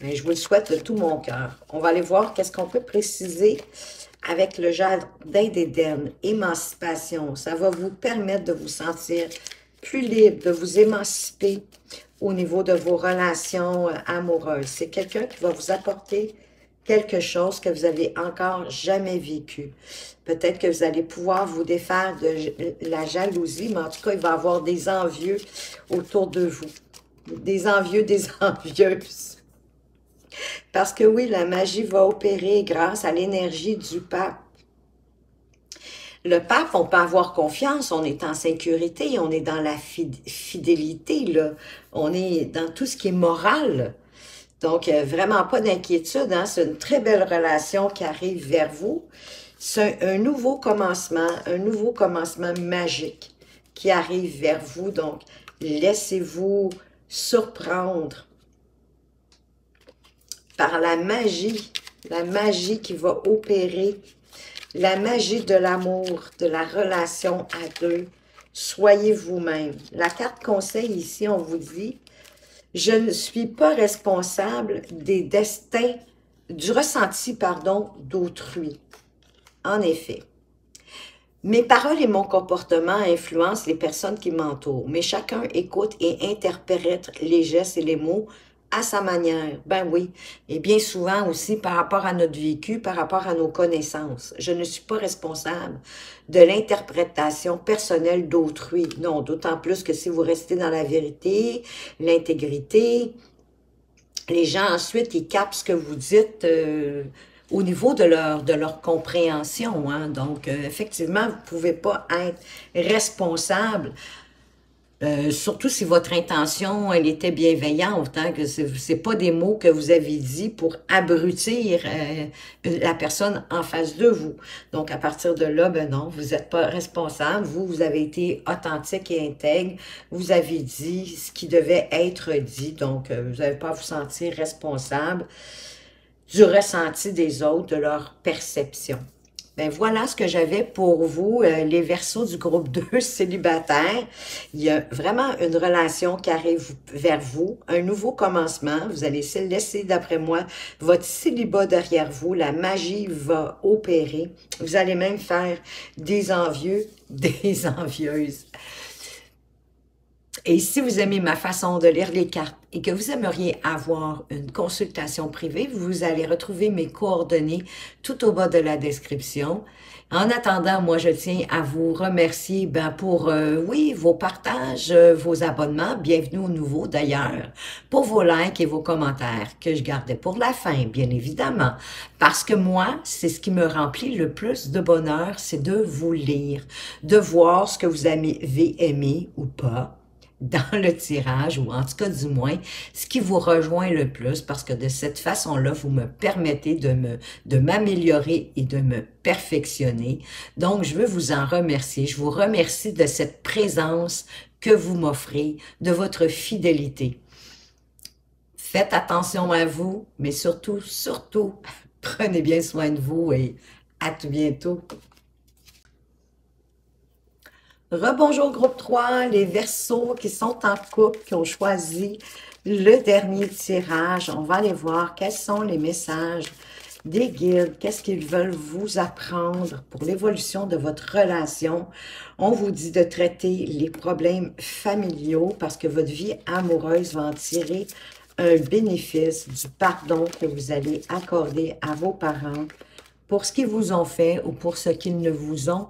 Bien, je vous le souhaite de tout mon cœur. On va aller voir qu'est-ce qu'on peut préciser avec le jardin d'Éden. Émancipation, ça va vous permettre de vous sentir plus libre, de vous émanciper au niveau de vos relations amoureuses. C'est quelqu'un qui va vous apporter quelque chose que vous n'avez encore jamais vécu. Peut-être que vous allez pouvoir vous défaire de la jalousie, mais en tout cas, il va y avoir des envieux autour de vous. Des envieux, des envieuses. Parce que oui, la magie va opérer grâce à l'énergie du pape. Le pape, on peut avoir confiance, on est en sécurité, on est dans la fidélité, là. On est dans tout ce qui est moral. Donc, vraiment pas d'inquiétude, hein? C'est une très belle relation qui arrive vers vous. C'est un, un nouveau commencement, un nouveau commencement magique qui arrive vers vous. Donc, laissez-vous surprendre par la magie, la magie qui va opérer, la magie de l'amour, de la relation à deux. Soyez vous-même. La carte conseil ici, on vous dit, je ne suis pas responsable des destins, du ressenti, pardon, d'autrui. En effet, mes paroles et mon comportement influencent les personnes qui m'entourent, mais chacun écoute et interprète les gestes et les mots à sa manière, ben oui, et bien souvent aussi par rapport à notre vécu, par rapport à nos connaissances. Je ne suis pas responsable de l'interprétation personnelle d'autrui. Non, d'autant plus que si vous restez dans la vérité, l'intégrité, les gens ensuite, ils captent ce que vous dites euh, au niveau de leur, de leur compréhension. Hein. Donc, euh, effectivement, vous ne pouvez pas être responsable. Euh, surtout si votre intention, elle était bienveillante, hein, que ce n'est pas des mots que vous avez dit pour abrutir euh, la personne en face de vous. Donc, à partir de là, ben non, vous n'êtes pas responsable. Vous, vous avez été authentique et intègre. Vous avez dit ce qui devait être dit. Donc, euh, vous n'avez pas à vous sentir responsable du ressenti des autres, de leur perception. Ben voilà ce que j'avais pour vous, euh, les Verseaux du groupe deux célibataires. Il y a vraiment une relation qui arrive vers vous, un nouveau commencement. Vous allez laisser, d'après moi, votre célibat derrière vous. La magie va opérer. Vous allez même faire des envieux, des envieuses. Et si vous aimez ma façon de lire les cartes et que vous aimeriez avoir une consultation privée, vous allez retrouver mes coordonnées tout au bas de la description. En attendant, moi, je tiens à vous remercier ben, pour, euh, oui, vos partages, euh, vos abonnements, bienvenue au nouveau d'ailleurs, pour vos likes et vos commentaires que je gardais pour la fin, bien évidemment, parce que moi, c'est ce qui me remplit le plus de bonheur, c'est de vous lire, de voir ce que vous avez aimé ou pas dans le tirage, ou en tout cas du moins, ce qui vous rejoint le plus, parce que de cette façon-là, vous me permettez de me, de m'améliorer et de me perfectionner. Donc, je veux vous en remercier. Je vous remercie de cette présence que vous m'offrez, de votre fidélité. Faites attention à vous, mais surtout, surtout, prenez bien soin de vous et à tout bientôt. Rebonjour groupe trois, les Verseaux qui sont en couple, qui ont choisi le dernier tirage. On va aller voir quels sont les messages des guides, qu'est-ce qu'ils veulent vous apprendre pour l'évolution de votre relation. On vous dit de traiter les problèmes familiaux parce que votre vie amoureuse va en tirer un bénéfice du pardon que vous allez accorder à vos parents pour ce qu'ils vous ont fait ou pour ce qu'ils ne vous ont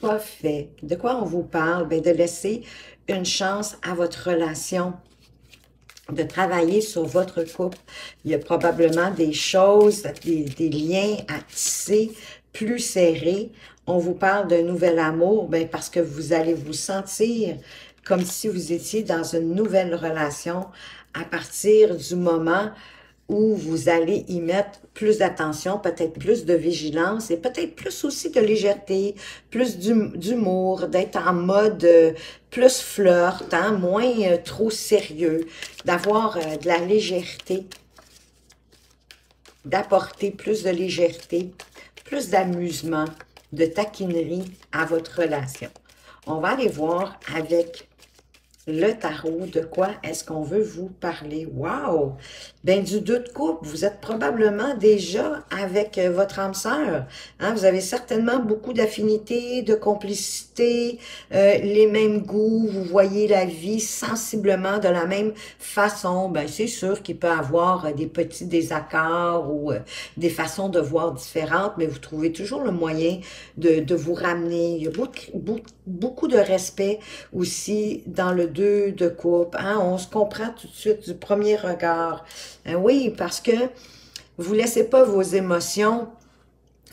pas fait. De quoi on vous parle? Bien, de laisser une chance à votre relation, de travailler sur votre couple. Il y a probablement des choses, des, des liens à tisser plus serrés. On vous parle d'un nouvel amour, bien parce que vous allez vous sentir comme si vous étiez dans une nouvelle relation à partir du moment où vous allez y mettre plus d'attention, peut-être plus de vigilance et peut-être plus aussi de légèreté, plus d'humour, d'être en mode euh, plus flirt, hein, moins euh, trop sérieux, d'avoir euh, de la légèreté, d'apporter plus de légèreté, plus d'amusement, de taquinerie à votre relation. On va aller voir avec le tarot, de quoi est-ce qu'on veut vous parler? Wow! Bien, du deux de couple, vous êtes probablement déjà avec votre âme sœur. Hein? Vous avez certainement beaucoup d'affinités, de complicité, euh, les mêmes goûts, vous voyez la vie sensiblement de la même façon. Bien, c'est sûr qu'il peut y avoir des petits désaccords ou euh, des façons de voir différentes, mais vous trouvez toujours le moyen de, de vous ramener. Il y a beaucoup, beaucoup de respect aussi dans le deux de couple, hein? On se comprend tout de suite du premier regard. Euh, oui, parce que vous ne laissez pas vos émotions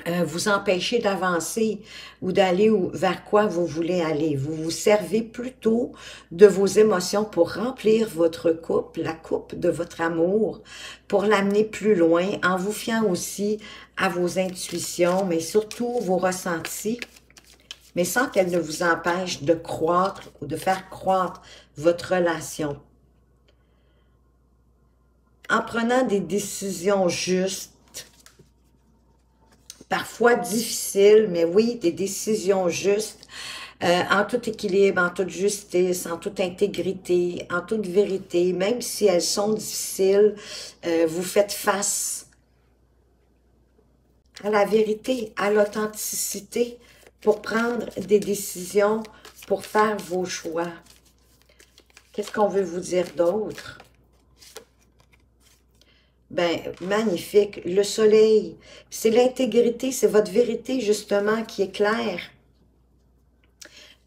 euh, vous empêcher d'avancer ou d'aller vers quoi vous voulez aller. Vous vous servez plutôt de vos émotions pour remplir votre coupe, la coupe de votre amour, pour l'amener plus loin, en vous fiant aussi à vos intuitions, mais surtout vos ressentis, mais sans qu'elle ne vous empêche de croître ou de faire croître votre relation. En prenant des décisions justes, parfois difficiles, mais oui, des décisions justes, euh, en tout équilibre, en toute justice, en toute intégrité, en toute vérité, même si elles sont difficiles, euh, vous faites face à la vérité, à l'authenticité, pour prendre des décisions, pour faire vos choix. Qu'est-ce qu'on veut vous dire d'autre? Ben, magnifique, le soleil, c'est l'intégrité, c'est votre vérité justement qui est claire.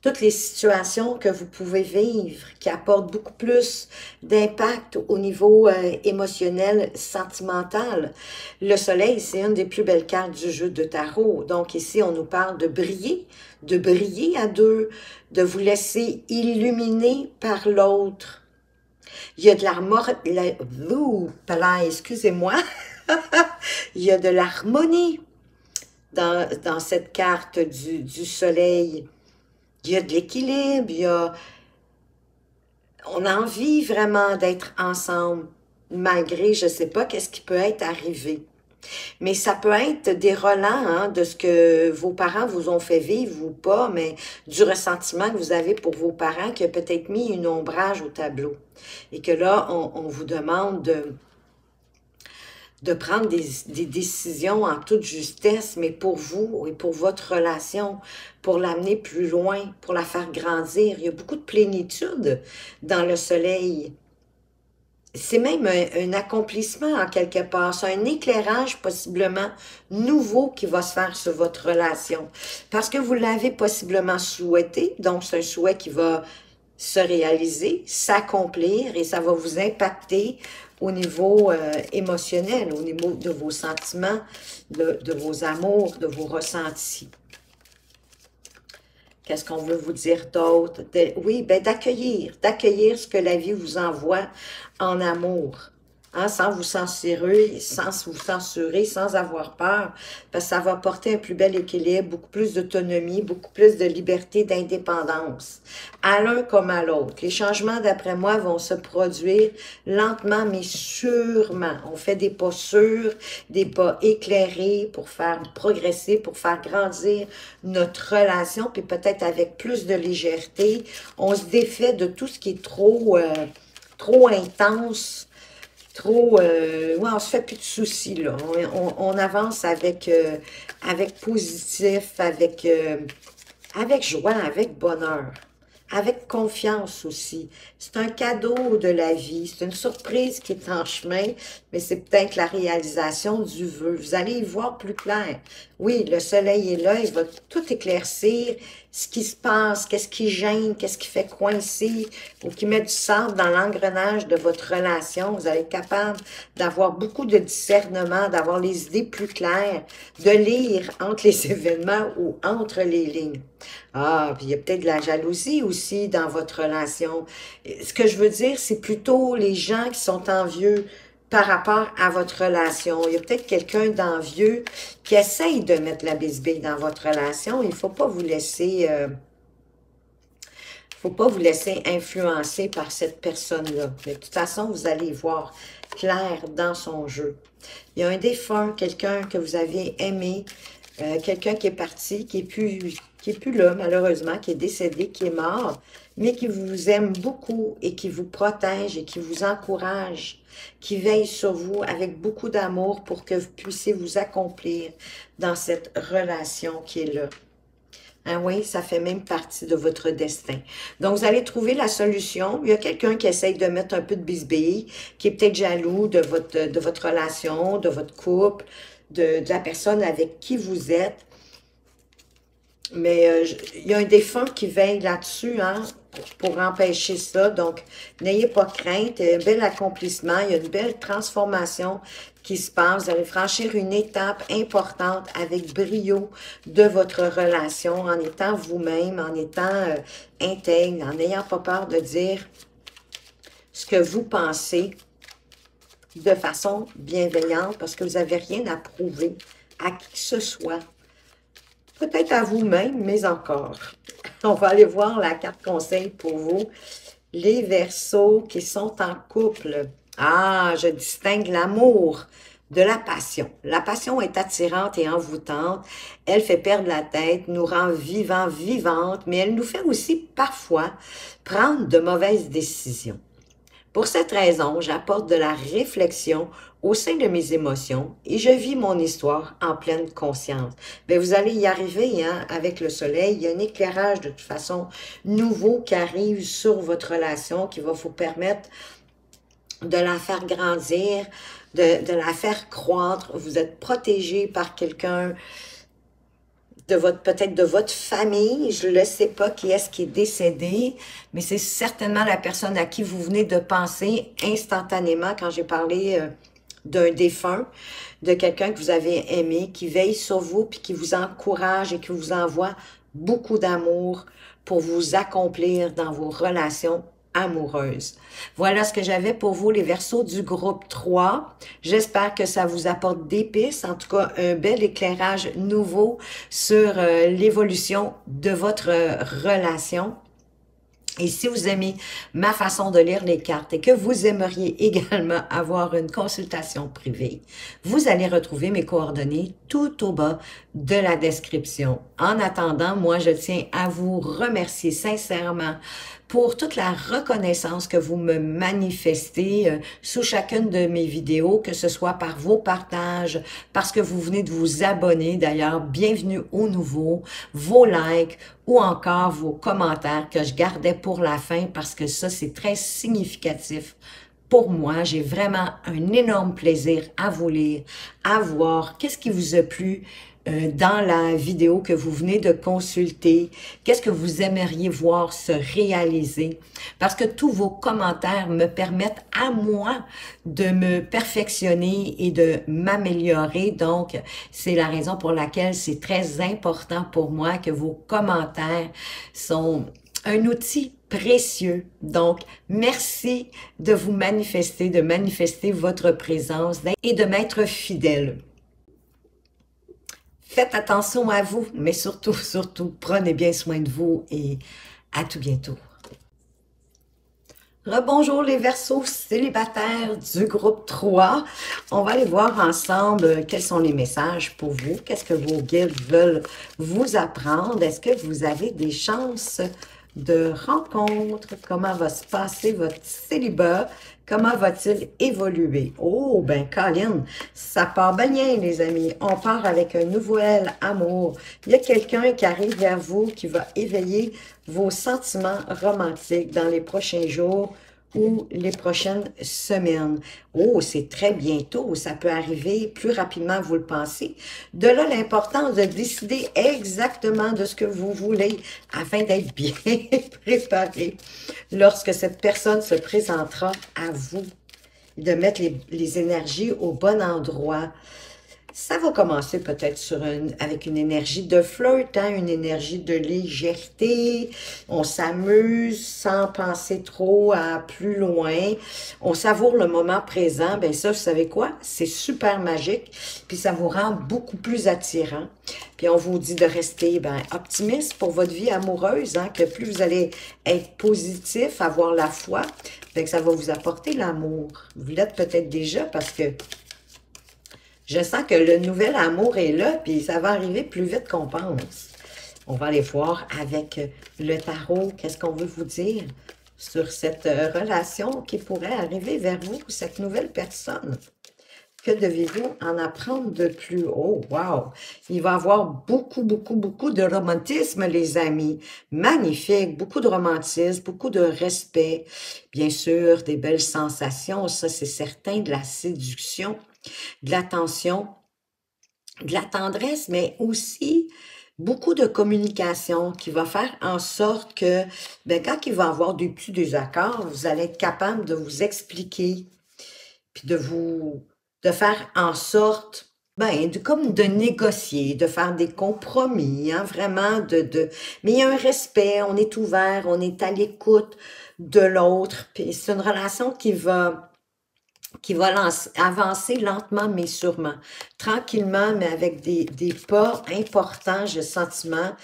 Toutes les situations que vous pouvez vivre, qui apportent beaucoup plus d'impact au niveau euh, émotionnel, sentimental. Le soleil, c'est une des plus belles cartes du jeu de tarot. Donc ici, on nous parle de briller, de briller à deux, de vous laisser illuminer par l'autre. Il y a de l'harmonie, la... excusez-moi, il y a de l'harmonie dans, dans cette carte du, du soleil. Il y a de l'équilibre, il y a... On a envie vraiment d'être ensemble, malgré, je ne sais pas, qu'est-ce qui peut être arrivé. Mais ça peut être des relents, hein, de ce que vos parents vous ont fait vivre ou pas, mais du ressentiment que vous avez pour vos parents qui a peut-être mis une ombrage au tableau. Et que là, on, on vous demande de, de prendre des, des décisions en toute justesse, mais pour vous et pour votre relation, pour l'amener plus loin, pour la faire grandir. Il y a beaucoup de plénitude dans le soleil. C'est même un, un accomplissement en quelque part. C'est un éclairage possiblement nouveau qui va se faire sur votre relation. Parce que vous l'avez possiblement souhaité, donc c'est un souhait qui va se réaliser, s'accomplir et ça va vous impacter au niveau euh, émotionnel, au niveau de vos sentiments, de, de vos amours, de vos ressentis. Qu'est-ce qu'on veut vous dire d'autre? Oui, bien d'accueillir, d'accueillir ce que la vie vous envoie en amour, hein, sans vous censurer, sans vous censurer, sans avoir peur, parce que ça va apporter un plus bel équilibre, beaucoup plus d'autonomie, beaucoup plus de liberté, d'indépendance, à l'un comme à l'autre. Les changements, d'après moi, vont se produire lentement, mais sûrement. On fait des pas sûrs, des pas éclairés pour faire progresser, pour faire grandir notre relation, puis peut-être avec plus de légèreté. On se défait de tout ce qui est trop, euh, trop intense, trop... Euh, ouais, on se fait plus de soucis, là. On, on, on avance avec, euh, avec positif, avec, euh, avec joie, avec bonheur, avec confiance aussi. C'est un cadeau de la vie, c'est une surprise qui est en chemin, mais c'est peut-être la réalisation du vœu. Vous allez y voir plus clair. Oui, le soleil est là, il va tout éclaircir, ce qui se passe, qu'est-ce qui gêne, qu'est-ce qui fait coincer, ou qui met du sable dans l'engrenage de votre relation. Vous allez être capable d'avoir beaucoup de discernement, d'avoir les idées plus claires, de lire entre les événements ou entre les lignes. Ah, puis il y a peut-être de la jalousie aussi dans votre relation. Ce que je veux dire, c'est plutôt les gens qui sont envieux par rapport à votre relation. Il y a peut-être quelqu'un d'envieux qui essaye de mettre la bisbille dans votre relation. Il ne faut pas vous laisser... Euh, faut pas vous laisser influencer par cette personne-là. Mais de toute façon, vous allez voir clair dans son jeu. Il y a un défunt, quelqu'un que vous avez aimé, euh, quelqu'un qui est parti, qui n'est plus... qui n'est plus là, malheureusement, qui est décédé, qui est mort, mais qui vous aime beaucoup et qui vous protège et qui vous encourage, qui veille sur vous avec beaucoup d'amour pour que vous puissiez vous accomplir dans cette relation qui est là. Hein, oui, ça fait même partie de votre destin. Donc, vous allez trouver la solution. Il y a quelqu'un qui essaye de mettre un peu de bisbille, qui est peut-être jaloux de votre, de votre relation, de votre couple, de, de la personne avec qui vous êtes. Mais euh, il y a un défunt qui veille là-dessus hein, pour, pour empêcher ça. Donc, n'ayez pas crainte. Il y a un bel accomplissement. Il y a une belle transformation qui se passe. Vous allez franchir une étape importante avec brio de votre relation en étant vous-même, en étant euh, intègre, en n'ayant pas peur de dire ce que vous pensez de façon bienveillante parce que vous n'avez rien à prouver à qui que ce soit. Peut-être à vous-même, mais encore. On va aller voir la carte conseil pour vous. Les Verseaux qui sont en couple. Ah, je distingue l'amour de la passion. La passion est attirante et envoûtante. Elle fait perdre la tête, nous rend vivants, vivantes, mais elle nous fait aussi parfois prendre de mauvaises décisions. Pour cette raison, j'apporte de la réflexion au sein de mes émotions et je vis mon histoire en pleine conscience. Bien, vous allez y arriver hein, avec le soleil. Il y a un éclairage de toute façon nouveau qui arrive sur votre relation qui va vous permettre de la faire grandir, de, de la faire croître. Vous êtes protégé par quelqu'un de votre peut-être de votre famille, je ne sais pas qui est-ce qui est décédé, mais c'est certainement la personne à qui vous venez de penser instantanément quand j'ai parlé euh, d'un défunt, de quelqu'un que vous avez aimé, qui veille sur vous, puis qui vous encourage et qui vous envoie beaucoup d'amour pour vous accomplir dans vos relations amoureuse. Voilà ce que j'avais pour vous, les Verseaux du groupe trois. J'espère que ça vous apporte des pistes, en tout cas un bel éclairage nouveau sur euh, l'évolution de votre euh, relation. Et si vous aimez ma façon de lire les cartes et que vous aimeriez également avoir une consultation privée, vous allez retrouver mes coordonnées tout au bas de la description. En attendant, moi, je tiens à vous remercier sincèrement pour toute la reconnaissance que vous me manifestez euh, sous chacune de mes vidéos, que ce soit par vos partages, parce que vous venez de vous abonner d'ailleurs, bienvenue aux nouveaux, vos likes ou encore vos commentaires que je gardais pour la fin parce que ça c'est très significatif pour moi. J'ai vraiment un énorme plaisir à vous lire, à voir qu'est-ce qui vous a plu, Euh, dans la vidéo que vous venez de consulter, qu'est-ce que vous aimeriez voir se réaliser? Parce que tous vos commentaires me permettent à moi de me perfectionner et de m'améliorer. Donc, c'est la raison pour laquelle c'est très important pour moi que vos commentaires sont un outil précieux. Donc, merci de vous manifester, de manifester votre présence et de m'être fidèle. Faites attention à vous, mais surtout, surtout, prenez bien soin de vous et à tout bientôt. Rebonjour les Verseaux célibataires du groupe trois. On va aller voir ensemble quels sont les messages pour vous. Qu'est-ce que vos guides veulent vous apprendre? Est-ce que vous avez des chances de rencontre. Comment va se passer votre célibat? Comment va-t-il évoluer? Oh, ben, Colin, ça part bien, les amis. On part avec un nouvel amour. Il y a quelqu'un qui arrive vers vous, qui va éveiller vos sentiments romantiques dans les prochains jours ou les prochaines semaines. Oh, c'est très bientôt, ça peut arriver plus rapidement que vous le pensez. De là, l'importance de décider exactement de ce que vous voulez afin d'être bien préparé lorsque cette personne se présentera à vous, de mettre les, les énergies au bon endroit. Ça va commencer peut-être sur une, avec une énergie de flirt, hein, une énergie de légèreté. On s'amuse sans penser trop à plus loin. On savoure le moment présent. Bien ça, vous savez quoi? C'est super magique. Puis ça vous rend beaucoup plus attirant. Puis on vous dit de rester ben, optimiste pour votre vie amoureuse, hein, que plus vous allez être positif, avoir la foi, bien que ça va vous apporter l'amour. Vous l'êtes peut-être déjà parce que je sens que le nouvel amour est là, puis ça va arriver plus vite qu'on pense. On va aller voir avec le tarot, qu'est-ce qu'on veut vous dire sur cette relation qui pourrait arriver vers vous, cette nouvelle personne. Que devez-vous en apprendre de plus? Oh, wow! Il va y avoir beaucoup, beaucoup, beaucoup de romantisme, les amis. Magnifique! Beaucoup de romantisme, beaucoup de respect. Bien sûr, des belles sensations, ça c'est certain, de la séduction, de l'attention, de la tendresse, mais aussi beaucoup de communication qui va faire en sorte que, bien, quand il va y avoir des petits désaccords, vous allez être capable de vous expliquer, puis de vous, de faire en sorte, bien, de, comme de négocier, de faire des compromis, hein, vraiment, de, de, mais il y a un respect, on est ouvert, on est à l'écoute de l'autre, puis c'est une relation qui va... qui va lancer, avancer lentement mais sûrement, tranquillement mais avec des, des pas importants, j'ai le sentiment,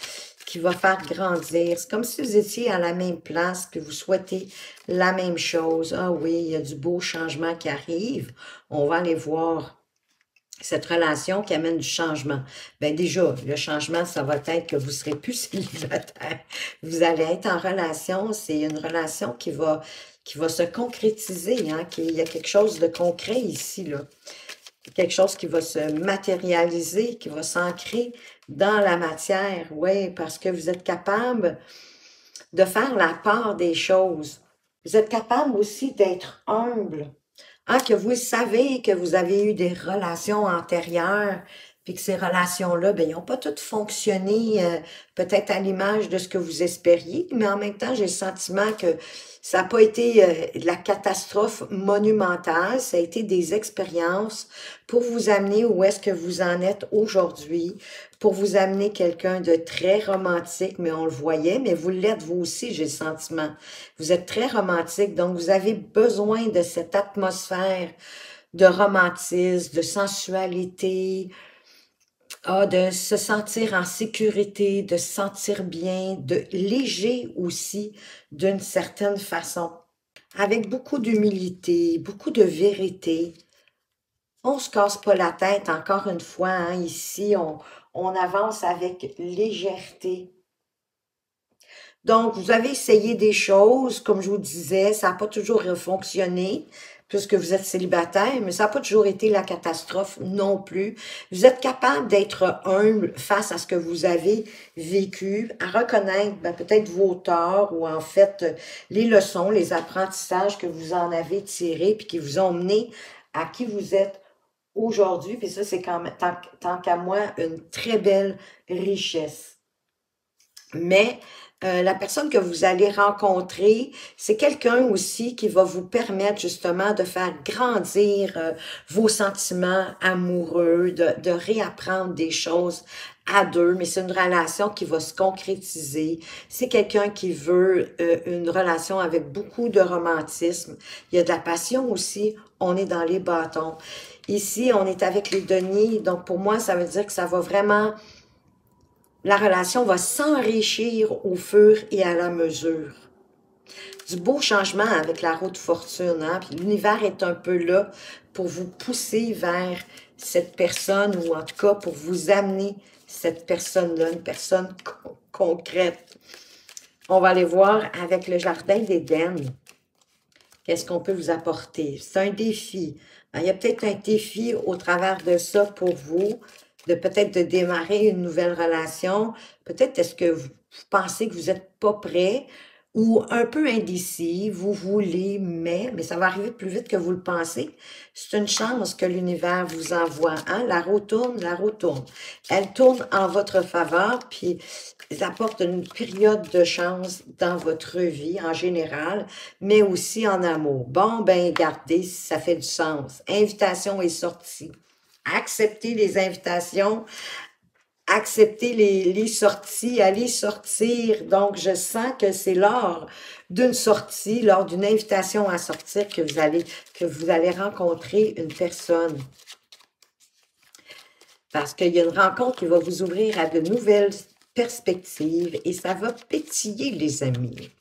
qui va faire grandir. C'est comme si vous étiez à la même place, que vous souhaitez la même chose. Ah oui, il y a du beau changement qui arrive. On va aller voir cette relation qui amène du changement. Bien déjà, le changement, ça va être que vous ne serez plus célibataire. Vous allez être en relation, c'est une relation qui va... qui va se concrétiser, hein, qu'il y a quelque chose de concret ici, là. Quelque chose qui va se matérialiser, qui va s'ancrer dans la matière, oui, parce que vous êtes capable de faire la part des choses. Vous êtes capable aussi d'être humble, hein, que vous savez que vous avez eu des relations antérieures, puis que ces relations-là, bien, ils n'ont pas toutes fonctionné, euh, peut-être à l'image de ce que vous espériez, mais en même temps, j'ai le sentiment que ça n'a pas été euh, de la catastrophe monumentale, ça a été des expériences pour vous amener où est-ce que vous en êtes aujourd'hui, pour vous amener quelqu'un de très romantique, mais on le voyait, mais vous l'êtes vous aussi, j'ai le sentiment. Vous êtes très romantique, donc vous avez besoin de cette atmosphère de romantisme, de sensualité, ah, de se sentir en sécurité, de se sentir bien, de léger aussi d'une certaine façon. Avec beaucoup d'humilité, beaucoup de vérité. On ne se casse pas la tête, encore une fois, hein, ici, on, on avance avec légèreté. Donc, vous avez essayé des choses, comme je vous disais, ça n'a pas toujours fonctionné, puisque vous êtes célibataire, mais ça n'a pas toujours été la catastrophe non plus. Vous êtes capable d'être humble face à ce que vous avez vécu, à reconnaître ben, peut-être vos torts ou en fait les leçons, les apprentissages que vous en avez tirés puis qui vous ont mené à qui vous êtes aujourd'hui. Puis ça, c'est quand même, tant, tant qu'à moi, une très belle richesse. Mais... Euh, la personne que vous allez rencontrer, c'est quelqu'un aussi qui va vous permettre justement de faire grandir euh, vos sentiments amoureux, de, de réapprendre des choses à deux, mais c'est une relation qui va se concrétiser. C'est quelqu'un qui veut euh, une relation avec beaucoup de romantisme. Il y a de la passion aussi, on est dans les bâtons. Ici, on est avec les deniers, donc pour moi, ça veut dire que ça va vraiment... La relation va s'enrichir au fur et à la mesure. Du beau changement avec la roue de fortune, hein? Puis l'univers est un peu là pour vous pousser vers cette personne ou en tout cas pour vous amener cette personne-là, une personne co- concrète. On va aller voir avec le jardin d'Éden. Qu'est-ce qu'on peut vous apporter? C'est un défi. Il y a peut-être un défi au travers de ça pour vous, de peut-être de démarrer une nouvelle relation. Peut-être est-ce que vous pensez que vous n'êtes pas prêt ou un peu indécis, vous voulez, mais, mais ça va arriver plus vite que vous le pensez. C'est une chance que l'univers vous envoie. Hein? La roue tourne, la roue tourne. Elle tourne en votre faveur, puis elle apporte une période de chance dans votre vie en général, mais aussi en amour. Bon, ben gardez si ça fait du sens. Invitation est sortie. Acceptez les invitations. Accepter les, les sorties, aller sortir. Donc, je sens que c'est lors d'une sortie, lors d'une invitation à sortir que vous allez, que vous allez rencontrer une personne. Parce qu'il y a une rencontre qui va vous ouvrir à de nouvelles perspectives et ça va pétiller, les amis.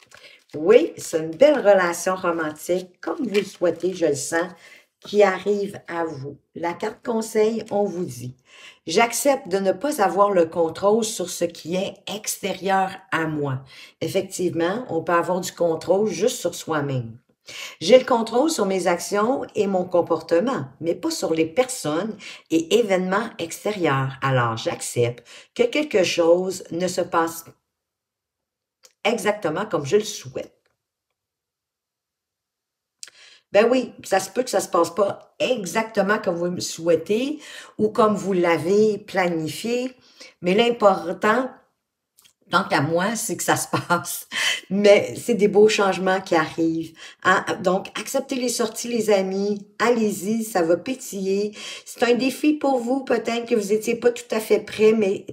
Oui, c'est une belle relation romantique, comme vous le souhaitez, je le sens, qui arrive à vous. La carte conseil, on vous dit « J'accepte de ne pas avoir le contrôle sur ce qui est extérieur à moi. » Effectivement, on peut avoir du contrôle juste sur soi-même. « J'ai le contrôle sur mes actions et mon comportement, mais pas sur les personnes et événements extérieurs. Alors, j'accepte que quelque chose ne se passe exactement comme je le souhaite. » Ben oui, ça se peut que ça ne se passe pas exactement comme vous le souhaitez ou comme vous l'avez planifié, mais l'important, tant qu'à moi, c'est que ça se passe. Mais c'est des beaux changements qui arrivent. Hein? Donc, acceptez les sorties, les amis. Allez-y, ça va pétiller. C'est un défi pour vous, peut-être que vous n'étiez pas tout à fait prêt, mais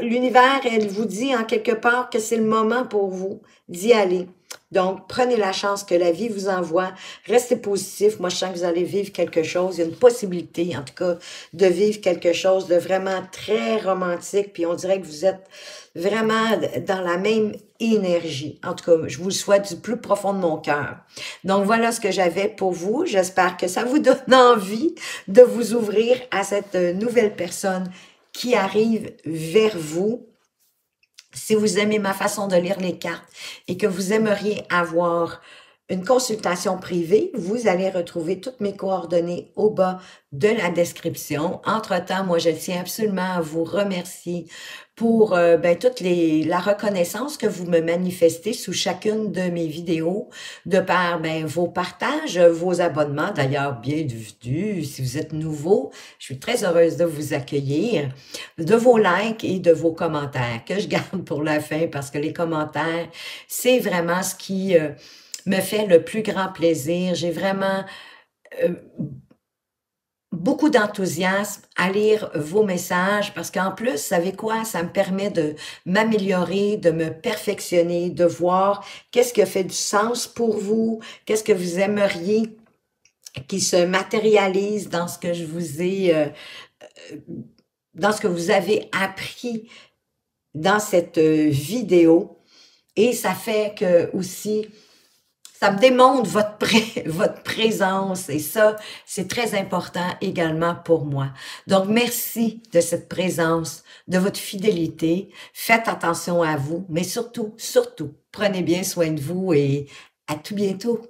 l'univers, elle vous dit en quelque part que c'est le moment pour vous d'y aller. Donc, prenez la chance que la vie vous envoie. Restez positif. Moi, je sens que vous allez vivre quelque chose. Il y a une possibilité, en tout cas, de vivre quelque chose de vraiment très romantique. Puis, on dirait que vous êtes vraiment dans la même énergie. En tout cas, je vous le souhaite du plus profond de mon cœur. Donc, voilà ce que j'avais pour vous. J'espère que ça vous donne envie de vous ouvrir à cette nouvelle personne qui arrive vers vous. Si vous aimez ma façon de lire les cartes et que vous aimeriez avoir une consultation privée, vous allez retrouver toutes mes coordonnées au bas de la description. Entre-temps, moi, je tiens absolument à vous remercier pour euh, ben, toute les, la reconnaissance que vous me manifestez sous chacune de mes vidéos, de par ben, vos partages, vos abonnements. D'ailleurs, bienvenue, si vous êtes nouveau, je suis très heureuse de vous accueillir, de vos likes et de vos commentaires que je garde pour la fin parce que les commentaires, c'est vraiment ce qui... Euh, me fait le plus grand plaisir. J'ai vraiment euh, beaucoup d'enthousiasme à lire vos messages parce qu'en plus, vous savez quoi, ça me permet de m'améliorer, de me perfectionner, de voir qu'est-ce qui fait du sens pour vous, qu'est-ce que vous aimeriez qui se matérialise dans ce que je vous ai, euh, dans ce que vous avez appris dans cette vidéo. Et ça fait que aussi... ça me démontre votre, pré votre présence et ça, c'est très important également pour moi. Donc, merci de cette présence, de votre fidélité. Faites attention à vous, mais surtout, surtout, prenez bien soin de vous et à tout bientôt.